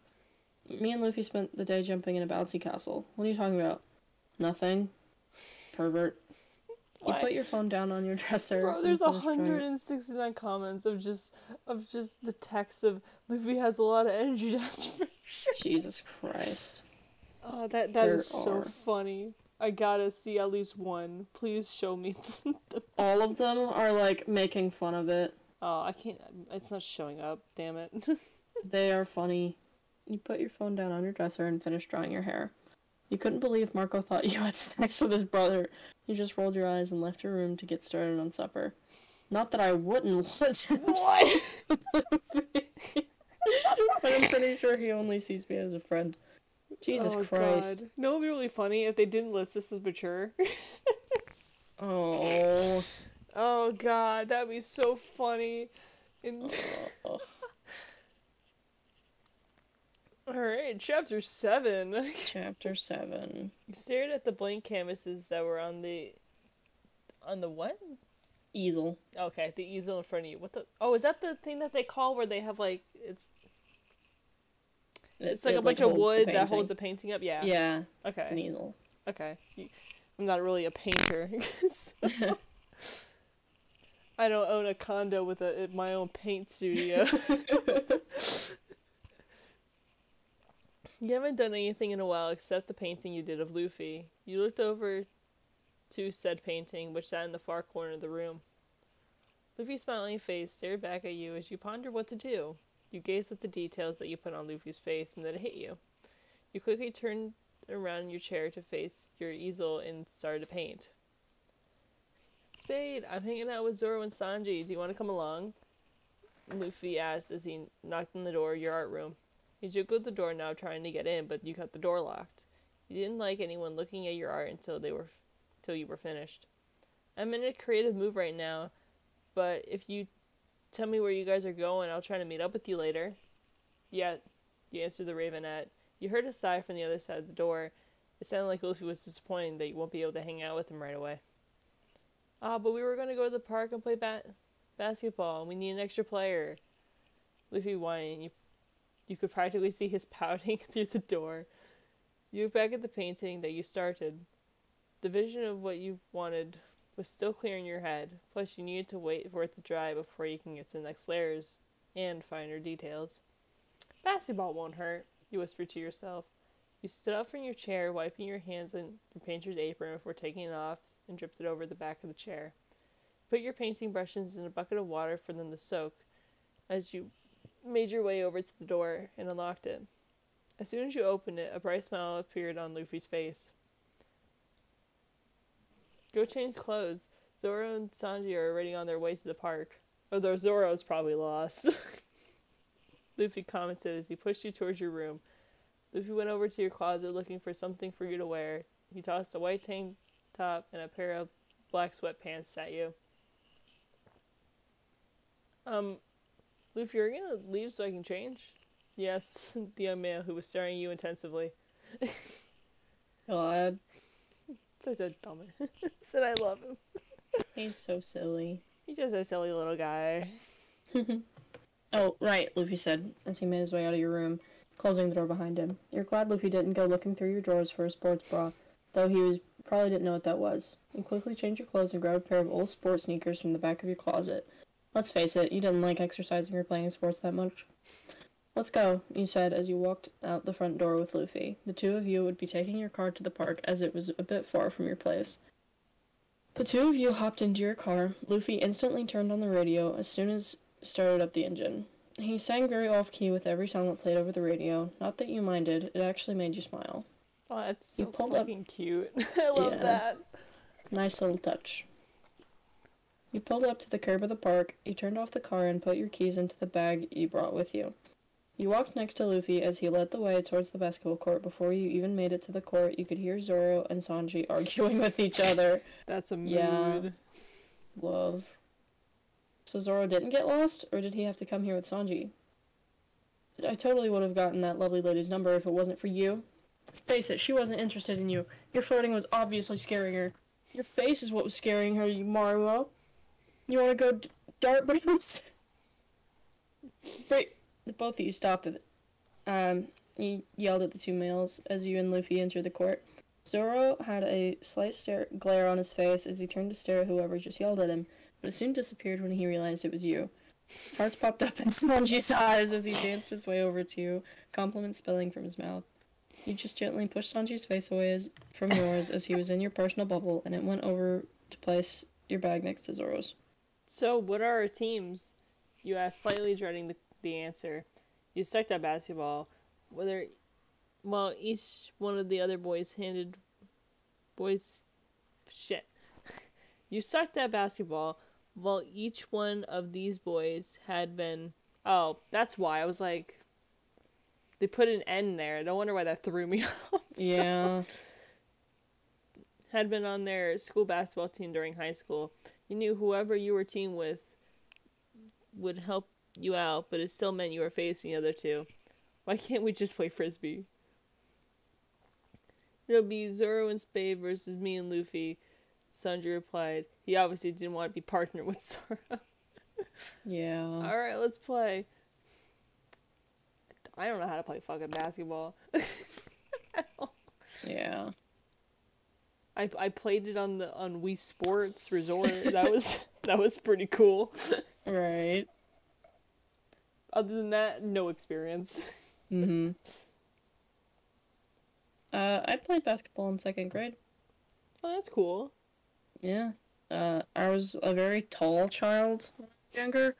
Me and Luffy spent the day jumping in a bouncy castle. What are you talking about? Nothing. Pervert. What? You put your phone down on your dresser. Bro, there's 169 comments of just the text of Luffy has a lot of energy, that's for sure. Jesus Christ. Oh, that is so funny. I gotta see at least one. Please show me them. All of them are, like, making fun of it. Oh, I can't. It's not showing up. Damn it. They are funny. You put your phone down on your dresser and finish drying your hair. You couldn't believe Marco thought you had sex with his brother. You just rolled your eyes and left your room to get started on supper. Not that I wouldn't want to. What? But I'm pretty sure he only sees me as a friend. Jesus Christ. God. No, it'd be really funny if they didn't list this as mature. Oh. Oh, God. That'd be so funny. Oh. Alright, Chapter 7. Chapter 7. You stared at the blank canvases that were on the... On the what? Easel. Okay, the easel in front of you. What the... Oh, is that the thing that they call where they have, like... It's like a bunch of wood that holds the painting up? Yeah. Yeah. Okay. It's an easel. Okay. I'm not really a painter. So I don't own a condo with my own paint studio. You haven't done anything in a while except the painting you did of Luffy. You looked over to said painting, which sat in the far corner of the room. Luffy's smiling face stared back at you as you pondered what to do. You gazed at the details that you put on Luffy's face, and then it hit you. You quickly turned around in your chair to face your easel and started to paint. Spade, I'm hanging out with Zoro and Sanji. Do you want to come along? Luffy asked as he knocked on the door of your art room. He jiggled the door now, trying to get in, but you got the door locked. You didn't like anyone looking at your art until you were finished. I'm in a creative mood right now, but if you tell me where you guys are going, I'll try to meet up with you later. Yeah, you answered the ravenette. You heard a sigh from the other side of the door. It sounded like Luffy was disappointed that you won't be able to hang out with him right away. But we were going to go to the park and play basketball, and we need an extra player. Luffy whined, and you You could practically see his pouting through the door. You look back at the painting that you started. The vision of what you wanted was still clear in your head, plus you needed to wait for it to dry before you can get to the next layers and finer details. Basketball won't hurt, you whispered to yourself. You stood up from your chair, wiping your hands on your painter's apron before taking it off and dripped it over the back of the chair. Put your painting brushes in a bucket of water for them to soak as you made your way over to the door and unlocked it. As soon as you opened it, a bright smile appeared on Luffy's face. Go change clothes. Zoro and Sanji are already on their way to the park. Although Zoro's probably lost. Luffy commented as he pushed you towards your room. Luffy went over to your closet looking for something for you to wear. He tossed a white tank top and a pair of black sweatpants at you. Luffy, you're gonna leave so I can change? Yes, the young man who was staring at you intensively. God. Such a dumbass. Said I love him. He's so silly. He's just a silly little guy. Oh, right, Luffy said, as he made his way out of your room, closing the door behind him. You're glad Luffy didn't go looking through your drawers for a sports bra, though probably didn't know what that was. You quickly changed your clothes and grabbed a pair of old sports sneakers from the back of your closet. Let's face it, you didn't like exercising or playing sports that much. Let's go, you said as you walked out the front door with Luffy. The two of you would be taking your car to the park as it was a bit far from your place. The two of you hopped into your car. Luffy instantly turned on the radio as soon as started up the engine. He sang very off-key with every song that played over the radio. Not that you minded, it actually made you smile. Oh, that's so fucking cute. I love that. Nice little touch. You pulled up to the curb of the park. You turned off the car and put your keys into the bag you brought with you. You walked next to Luffy as he led the way towards the basketball court. Before you even made it to the court, you could hear Zoro and Sanji arguing with each other. That's a mood. Yeah. Love. So Zoro didn't get lost, or did he have to come here with Sanji? I totally would have gotten that lovely lady's number if it wasn't for you. Face it, she wasn't interested in you. Your flirting was obviously scaring her. Your face is what was scaring her, you Maruo. You want to go dart booms? Wait. Both of you stopped it. You yelled at the two males as you and Luffy entered the court. Zoro had a slight glare on his face as he turned to stare at whoever just yelled at him, but it soon disappeared when he realized it was you. Hearts popped up in Sanji's eyes as he danced his way over to you, compliments spilling from his mouth. You just gently pushed Sanji's face away from yours as he was in your personal bubble, and it went over to place your bag next to Zoro's. So, what are our teams? You asked, slightly dreading the answer. You stuck at basketball. While each one of the other boys handed... You sucked at basketball while each one of these boys had been... Oh, that's why. I was like... They put an N there. No wonder why that threw me off. Yeah. So, had been on their school basketball team during high school. You knew whoever you were teamed with would help you out, but it still meant you were facing the other two. Why can't we just play Frisbee? It'll be Zoro and Spade versus me and Luffy, Sanji replied. He obviously didn't want to be partnered with Zoro. Yeah. Alright, let's play. I don't know how to play fucking basketball. Yeah. I played it on Wii Sports Resort. That was pretty cool. Right. Other than that, no experience. Mm-hmm. I played basketball in 2nd grade. Oh, that's cool. Yeah. I was a very tall child when I was younger,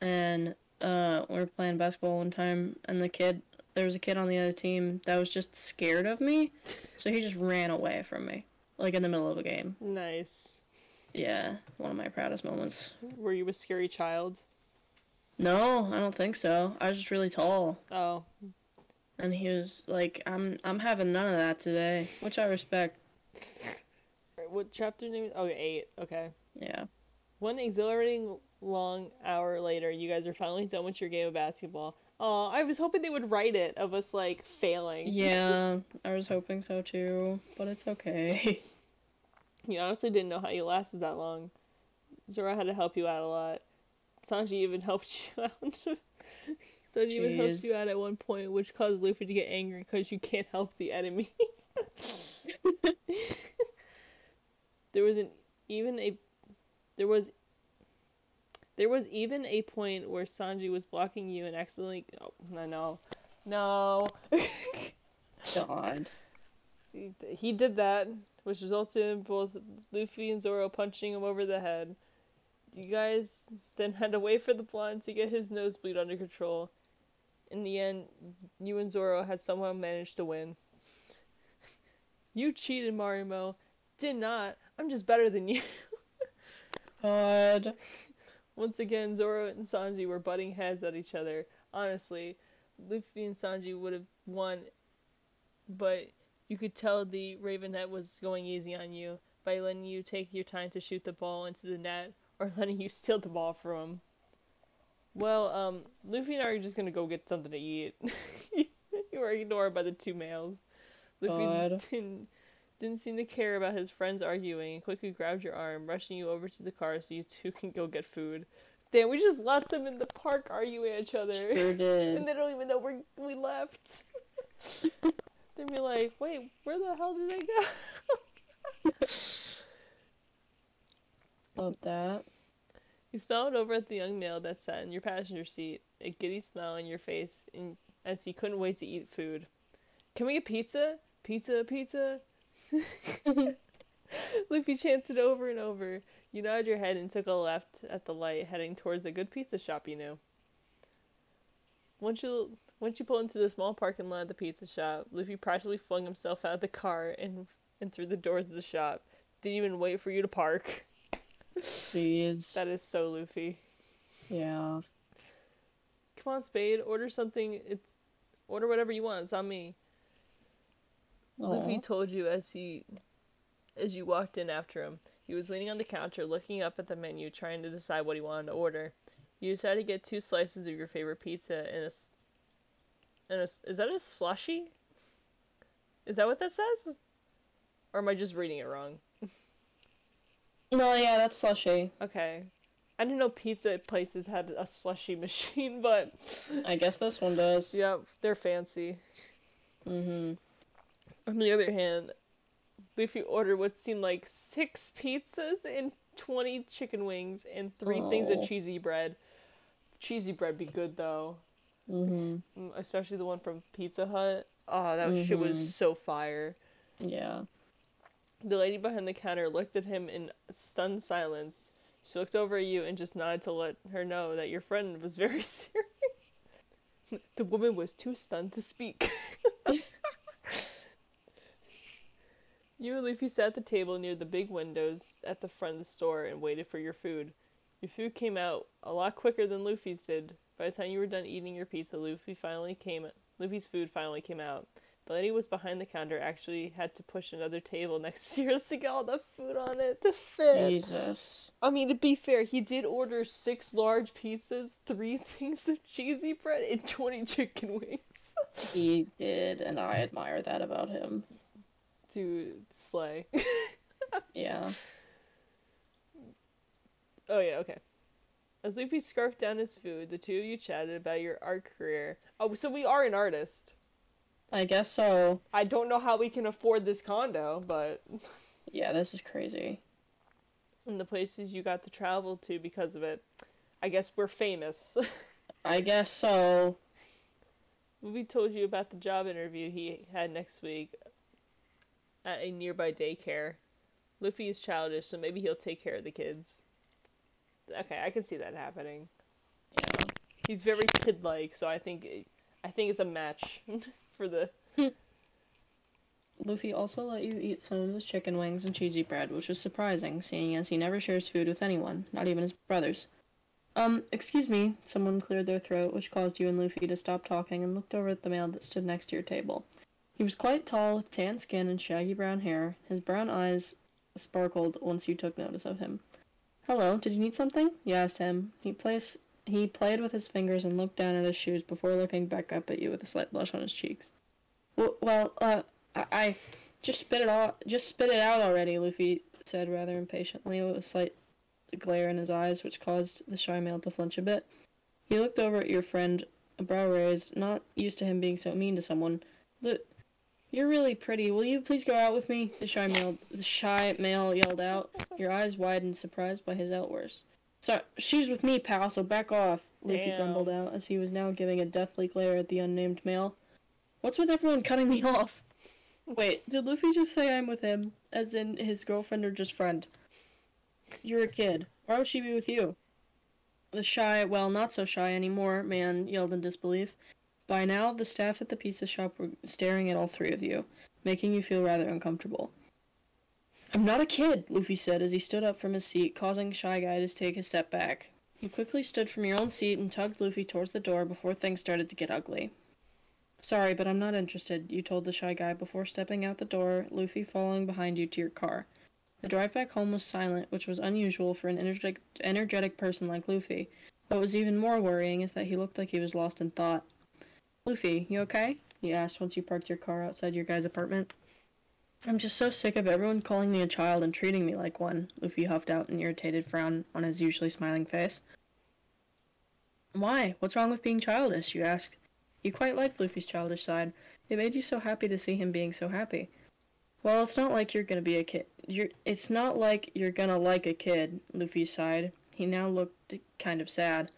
and we were playing basketball one time, and there was a kid on the other team that was just scared of me, so he just ran away from me, like in the middle of a game. Nice. Yeah, one of my proudest moments. Were you a scary child? No, I don't think so. I was just really tall. Oh. And he was like, I'm having none of that today, which I respect. What chapter name is? Oh, 8. Okay. Yeah. One exhilarating long hour later, you guys are finally done with your game of basketball. Oh, I was hoping they would write it of us, like, failing. Yeah, I was hoping so too, but it's okay. You honestly didn't know how you lasted that long. Zora had to help you out a lot. Sanji even helped you out. So it even helps you out at one point, which caused Luffy to get angry because you can't help the enemy. There was even a point where Sanji was blocking you and accidentally. Oh no, no. God. He did that, which resulted in both Luffy and Zoro punching him over the head. You guys then had to wait for the blonde to get his nosebleed under control. In the end, you and Zoro had somehow managed to win. You cheated, Marimo. Did not. I'm just better than you. God. Once again, Zoro and Sanji were butting heads at each other. Honestly, Luffy and Sanji would have won, but you could tell the Raven net was going easy on you by letting you take your time to shoot the ball into the net or letting you steal the ball from him. Well, Luffy and I are just gonna go get something to eat. You were ignored by the two males. Luffy didn't seem to care about his friends arguing and quickly grabbed your arm, rushing you over to the car so you two can go get food. Damn, we just left them in the park arguing at each other. Sure did. And they don't even know we left. They'd be like, wait, where the hell did they go? Love that. You smiled over at the young male that sat in your passenger seat, a giddy smile on your face, and as he couldn't wait to eat food. Can we get pizza? Pizza, pizza. Luffy chanted over and over. You nodded your head and took a left at the light, heading towards a good pizza shop you knew. Once you pulled into the small parking lot of the pizza shop, Luffy practically flung himself out of the car and through the doors of the shop. Didn't even wait for you to park. Jeez. That is so Luffy. Yeah. Come on, Spade. Order something. Order whatever you want. It's on me. Aww. Luffy told you as you walked in after him. He was leaning on the counter, looking up at the menu, trying to decide what he wanted to order. You decided to get two slices of your favorite pizza and a... Is that a slushy? Is that what that says? Or am I just reading it wrong? No, yeah, that's slushy. Okay. I didn't know pizza places had a slushy machine, but... I guess this one does. Yep, they're fancy. Mm-hmm. On the other hand, Luffy ordered what seemed like 6 pizzas and 20 chicken wings and 3 things of cheesy bread. Cheesy bread be good, though. Mm-hmm. Especially the one from Pizza Hut. Oh, that shit was so fire. Yeah. The lady behind the counter looked at him in stunned silence. She looked over at you and just nodded to let her know that your friend was very serious. The woman was too stunned to speak. You and Luffy sat at the table near the big windows at the front of the store and waited for your food. Your food came out a lot quicker than Luffy's did. By the time you were done eating your pizza, Luffy's food finally came out. The lady was behind the counter actually had to push another table next to yours to get all the food on it to fit. Jesus. I mean, to be fair, he did order 6 large pizzas, 3 things of cheesy bread, and 20 chicken wings. He did, and I admire that about him. To slay. Yeah. Oh yeah, okay. As Luffy scarfed down his food, the two of you chatted about your art career. Oh, so we are an artist. I guess so. I don't know how we can afford this condo, but... Yeah, this is crazy. And the places you got to travel to because of it. I guess we're famous. I guess so. We told you about the job interview he had next week at a nearby daycare. Luffy is childish, so maybe he'll take care of the kids. Okay, I can see that happening. Yeah. He's very kid-like, so I think it's a match. For the Luffy also let you eat some of his chicken wings and cheesy bread, which was surprising, seeing as he never shares food with anyone, not even his brothers. Excuse me, someone cleared their throat, which caused you and Luffy to stop talking and looked over at the male that stood next to your table. He was quite tall, with tan skin and shaggy brown hair. His brown eyes sparkled once you took notice of him. Hello, did you need something? You asked him. He played with his fingers and looked down at his shoes before looking back up at you with a slight blush on his cheeks. Well, I just spit it out already, Luffy said rather impatiently with a slight glare in his eyes, which caused the shy male to flinch a bit. He looked over at your friend a brow raised, not used to him being so mean to someone. "Look, you're really pretty. Will you please go out with me?" The shy male yelled out, your eyes widened, surprised by his outburst. "So, she's with me, pal, so back off," Luffy grumbled out, as he was now giving a deathly glare at the unnamed male. "What's with everyone cutting me off?" Wait, did Luffy just say "I'm with him," as in his girlfriend or just friend? "You're a kid. Why would she be with you?" The shy, well, not so shy anymore, man yelled in disbelief. "By now, the staff at the pizza shop were staring at all three of you, making you feel rather uncomfortable." "I'm not a kid," Luffy said as he stood up from his seat, causing Shy Guy to take a step back. You quickly stood from your own seat and tugged Luffy towards the door before things started to get ugly. "Sorry, but I'm not interested," you told the Shy Guy before stepping out the door, Luffy following behind you to your car. The drive back home was silent, which was unusual for an energetic person like Luffy. What was even more worrying is that he looked like he was lost in thought. "Luffy, you okay?" he asked once you parked your car outside your guy's apartment. "I'm just so sick of everyone calling me a child and treating me like one," Luffy huffed out an irritated frown on his usually smiling face. "Why? What's wrong with being childish?" you asked. You quite liked Luffy's childish side. It made you so happy to see him being so happy. "Well, it's not like you're gonna be a kid. It's not like you're gonna like a kid," Luffy sighed. He now looked kind of sad.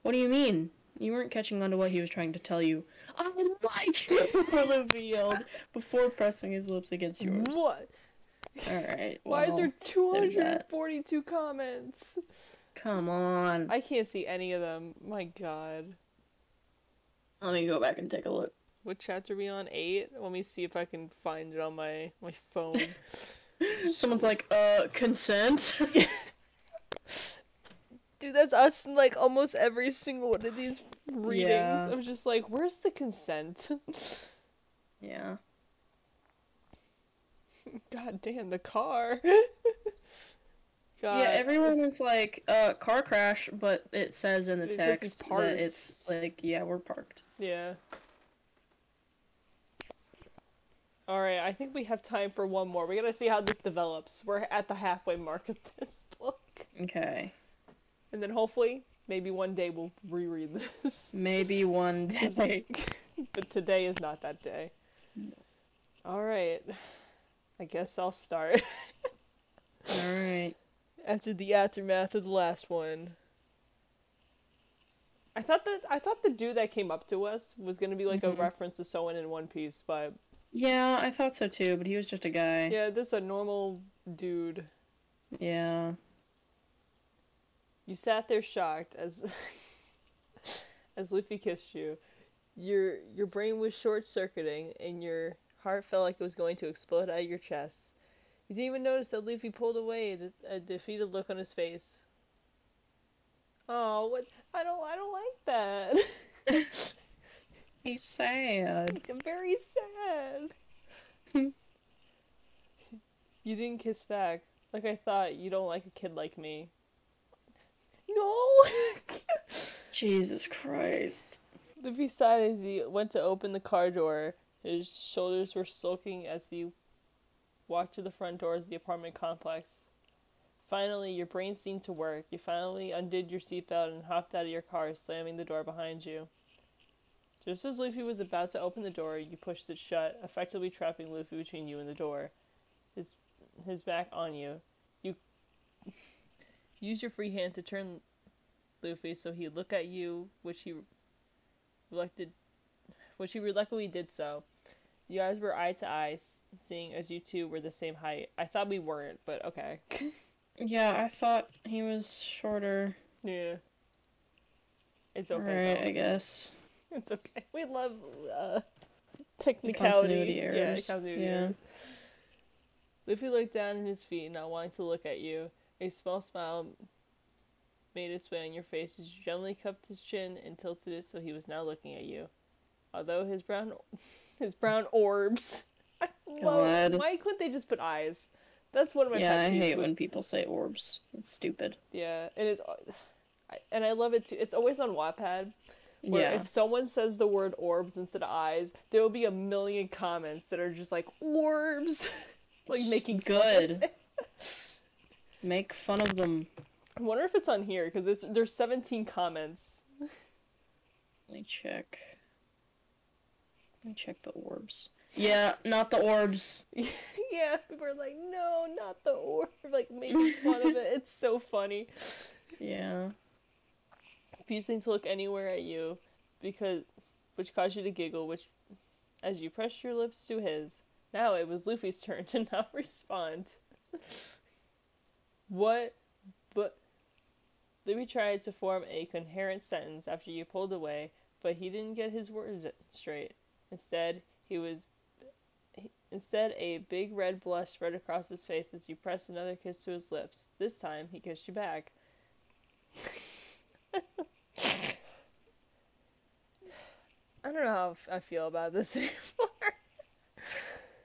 "What do you mean?" You weren't catching on to what he was trying to tell you. "I like you!" Luffy yelled before pressing his lips against yours. What? Alright. Well, why is there 242 comments? Come on. I can't see any of them. My god. Let me go back and take a look. What chapter are we on? 8? Let me see if I can find it on my phone. Someone's like, consent? Dude, that's us in, like, almost every single one of these readings. Yeah. I'm just like, where's the consent? Yeah. God damn, the car. God. Yeah, everyone is like, car crash, but it says in the text that it's, like, yeah, we're parked. Yeah. Alright, I think we have time for one more. We gotta see how this develops. We're at the halfway mark of this book. Okay. And then hopefully, maybe one day we'll reread this. Maybe one day. But today is not that day. No. Alright. I guess I'll start. Alright. After the aftermath of the last one. I thought the dude that came up to us was gonna be like a reference to someone in One Piece, but... Yeah, I thought so too, but he was just a guy. Yeah, this is a normal dude. Yeah. You sat there shocked as Luffy kissed you. Your brain was short-circuiting, and your heart felt like it was going to explode out of your chest. You didn't even notice that Luffy pulled away, a defeated look on his face. Oh, what? I don't like that. He's sad. I'm very sad. You didn't kiss back. Like I thought, you don't like a kid like me. No! Jesus Christ. Luffy sighed as he went to open the car door. His shoulders were sulking as he walked to the front door of the apartment complex. Finally, your brain seemed to work. You finally undid your seatbelt and hopped out of your car, slamming the door behind you. Just as Luffy was about to open the door, you pushed it shut, effectively trapping Luffy between you and the door. His back on you. You... Use your free hand to turn Luffy so he'd look at you, which he reluctantly did so. You guys were eye to eye, seeing as you two were the same height. I thought we weren't, but okay. Yeah, I thought he was shorter. Yeah. It's okay. Alright, I guess. It's okay. We love technicality. Errors. Yeah, continuity errors. Luffy looked down at his feet, not wanting to look at you. A small smile made its way on your face as you gently cupped his chin and tilted it so he was now looking at you. Although his brown orbs... I love it. Why couldn't they just put eyes? That's one of my... Yeah, I hate when people say orbs. It's stupid. Yeah, and I love it too. It's always on Wattpad, where if someone says the word orbs instead of eyes, there will be a million comments that are just like, orbs! Like making good. Make fun of them. I wonder if it's on here, because there's 17 comments. Let me check the orbs. Yeah, not the orbs. Yeah, we're like, no, not the orb. Like, making fun of it. It's so funny. Yeah. Refusing to look anywhere at you, which caused you to giggle, as you pressed your lips to his. Now it was Luffy's turn to not respond. What? But Luffy tried to form a coherent sentence after you pulled away, but he didn't get his words straight. Instead, a big red blush spread across his face as you pressed another kiss to his lips. This time, he kissed you back. I don't know how I feel about this anymore.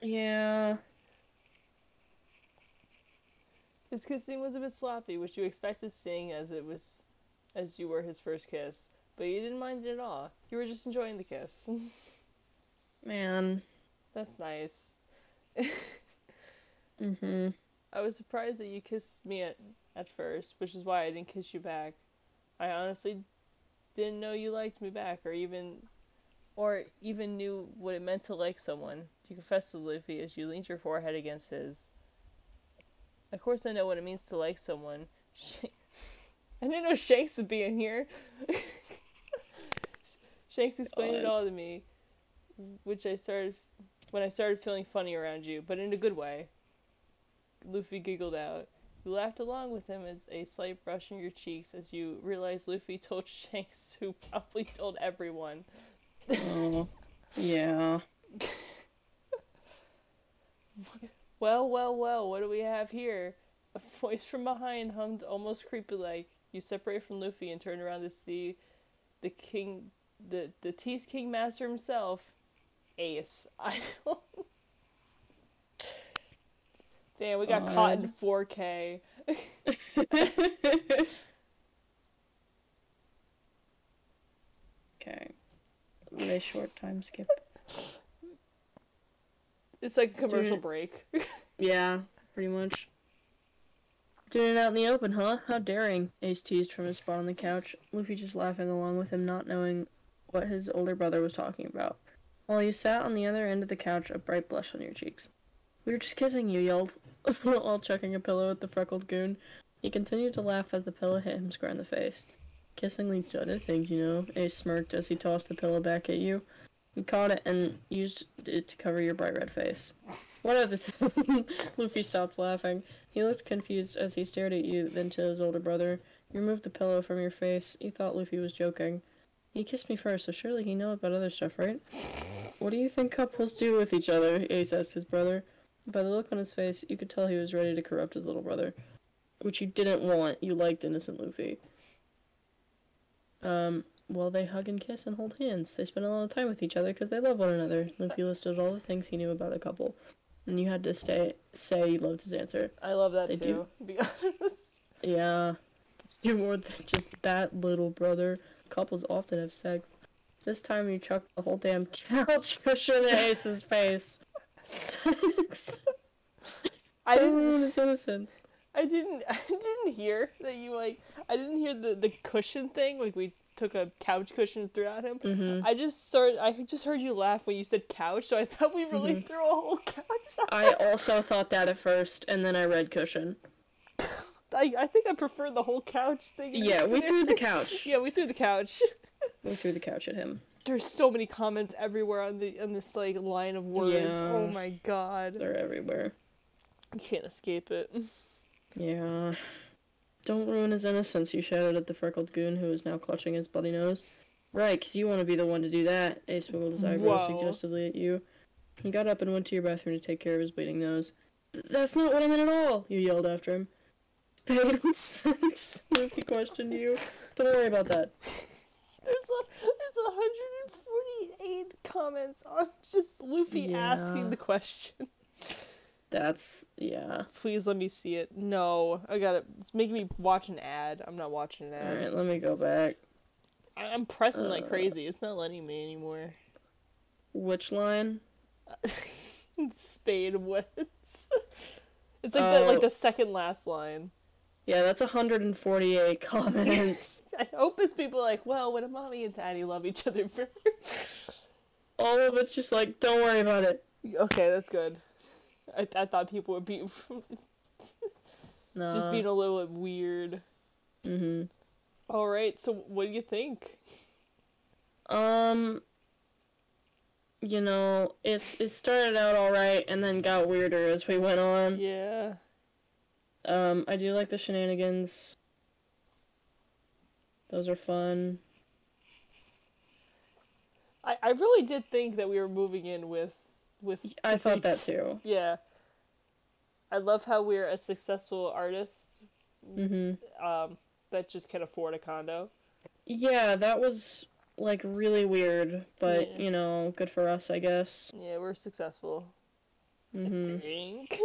Yeah. His kissing was a bit sloppy, which you expected, seeing as you were his first kiss. But you didn't mind it at all. You were just enjoying the kiss. Man. That's nice. Mm-hmm. I was surprised that you kissed me at first, which is why I didn't kiss you back. I honestly didn't know you liked me back, or even knew what it meant to like someone. You confessed to Luffy as you leaned your forehead against his. Of course I know what it means to like someone. I didn't know Shanks would be in here. Shanks explained it all to me, when I started feeling funny around you, but in a good way. Luffy giggled out. You laughed along with him, as a slight brush in your cheeks as you realized Luffy told Shanks, who probably told everyone. Oh, yeah. Well, what do we have here? A voice from behind hummed almost creepy-like. You separate from Luffy and turn around to see the king, the Tea's King Master himself, Ace. I don't... Damn, we got caught in 4K. Okay. Really short time skip. It's like a commercial break. Yeah, pretty much. Doing it out in the open, huh? How daring. Ace teased from his spot on the couch, Luffy just laughing along with him, not knowing what his older brother was talking about. While you sat on the other end of the couch, a bright blush on your cheeks. "We were just kissing," you yelled, while chucking a pillow at the freckled goon. He continued to laugh as the pillow hit him square in the face. "Kissing leads to other things, you know," Ace smirked as he tossed the pillow back at you. You caught it and used it to cover your bright red face. "What other thing?" Luffy stopped laughing. He looked confused as he stared at you, then to his older brother. You removed the pillow from your face. You thought Luffy was joking. "He kissed me first, so surely he knows about other stuff, right?" "What do you think couples do with each other?" Ace asked his brother. By the look on his face, you could tell he was ready to corrupt his little brother, which you didn't want. You liked innocent Luffy. Well, they hug and kiss and hold hands. They spend a lot of time with each other because they love one another. Luffy listed all the things he knew about a couple, and you had to say you loved his answer. I love that too, to be honest. Yeah. You're more than just that, little brother. Couples often have sex. This time you chucked the whole damn couch cushion at Ace's face. I didn't hear that you I didn't hear the cushion thing, like we took a couch cushion and threw at him. Mm-hmm. I just heard you laugh when you said couch, so I thought we really threw a whole couch at him. I also thought that at first, and then I read cushion. I think I prefer the whole couch thing. Yeah, we threw the couch. Yeah, we threw the couch. We threw the couch at him. There's so many comments everywhere on this line of words. Yeah. Oh my god. They're everywhere. You can't escape it. Yeah. "Don't ruin his innocence," you shouted at the freckled goon, who was now clutching his bloody nose. "Right, 'cause you want to be the one to do that." Ace wiggled his eyebrows suggestively at you. He got up and went to your bathroom to take care of his bleeding nose. "That's not what I meant at all," you yelled after him. "Spade, what's..." Luffy questioned you. "Don't worry about that." There's 148 comments on just Luffy asking the question. That's, yeah. Please let me see it. No, I got it. It's making me watch an ad. I'm not watching an ad. Alright, let me go back. I'm pressing like crazy. It's not letting me anymore. Which line? Spade wins. It's like the second last line. Yeah, that's 148 comments. I hope it's people like, well, when a mommy and daddy love each other first. All of it's just like, don't worry about it. Okay, that's good. I thought people would be no. Just being a little bit weird. Mm-hmm. Alright, so what do you think? You know, it started out alright and then got weirder as we went on. Yeah. I do like the shenanigans. Those are fun. I really did think that we were moving in with I thought that too. Yeah. I love how we're a successful artist. Mm-hmm. That just can afford a condo. Yeah, that was like really weird, but yeah. You know, good for us, I guess. Yeah, we're successful. Mm-hmm. I think.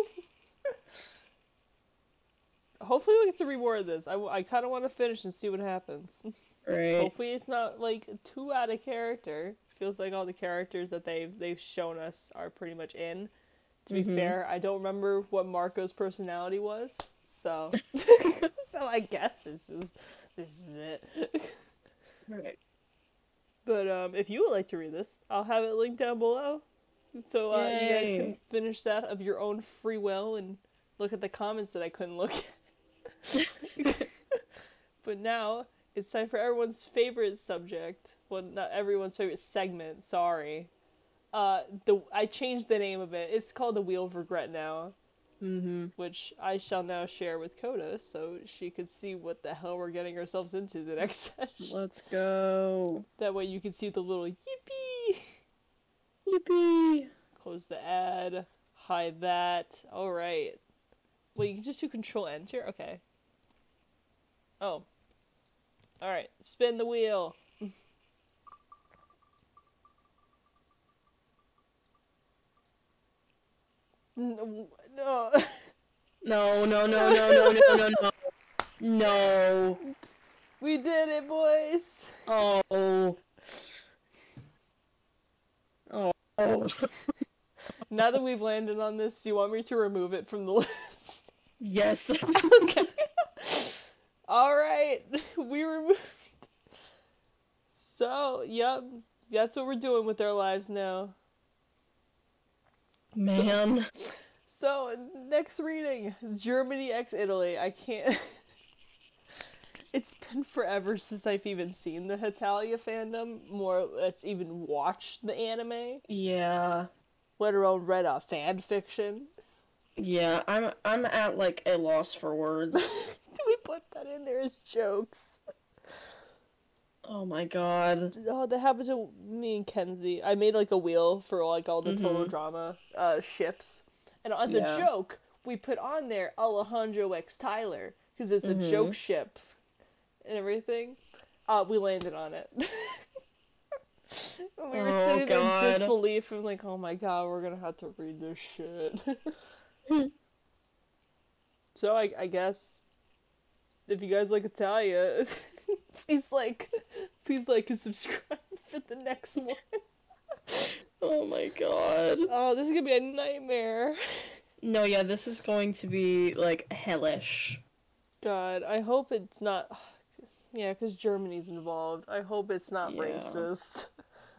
Hopefully we get to reward this. I kind of want to finish and see what happens. Right. Hopefully it's not like too out of character. It feels like all the characters that they've shown us are pretty much in. To be mm-hmm. fair, I don't remember what Marco's personality was, so so I guess this is it. Right. But if you would like to read this, I'll have it linked down below, so you guys can finish that of your own free will and look at the comments that I couldn't look at. But now it's time for everyone's favorite subject. Well, not everyone's favorite segment, sorry. I changed the name of it. It's called The Wheel of Regret now. Mm-hmm. Which I shall now share with Coda so she could see what the hell we're getting ourselves into the next session. Let's go. That way you can see the little yippee. Yippee. Close the ad. Hide that. Alright. Well, you can just do Control-Enter? Okay. Oh. Alright. Spin the wheel. No. No. No. We did it, boys. Oh. Oh. Now that we've landed on this, do you want me to remove it from the list? Yes. Okay. Alright. We removed. So, yep. That's what we're doing with our lives now. Man. So next reading. Germany x Italy. I can't. It's been forever since I've even seen the Hetalia fandom. More or less even watched the anime. Yeah. Let alone read a fan fiction. Yeah, I'm at, like, a loss for words. Did we put that in there as jokes? Oh my god. Oh, that happened to me and Kenzie. I made, like, a wheel for, like, all the mm-hmm. Total Drama ships. And as a joke, we put on there Alejandro x Tyler, because it's mm-hmm. a joke ship and everything. We landed on it. We were sitting in disbelief and like, oh my god, we're gonna have to read this shit. So I guess if you guys like Italia, please like and subscribe for the next one. Oh my god. Oh, this is gonna be a nightmare. No, yeah, this is going to be like hellish. God, I hope it's not. Yeah, because Germany's involved. I hope it's not racist.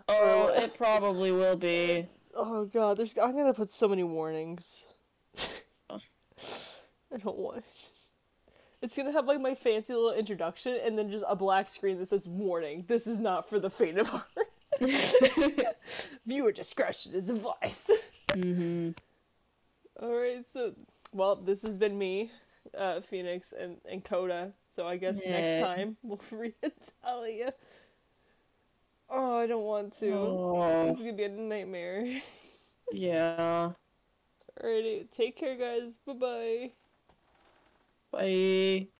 Oh, it probably will be. Oh god, I'm gonna put so many warnings. I don't want it. It's gonna have like my fancy little introduction and then just a black screen that says warning. This is not for the faint of heart. Viewer discretion is advised. Mm-hmm. Alright, so well, this has been me, Phoenix and Coda. So I guess next time we'll read Italia. Oh, I don't want to. Oh. This is gonna be a nightmare. Yeah. Alrighty, take care, guys. Bye-bye. Bye.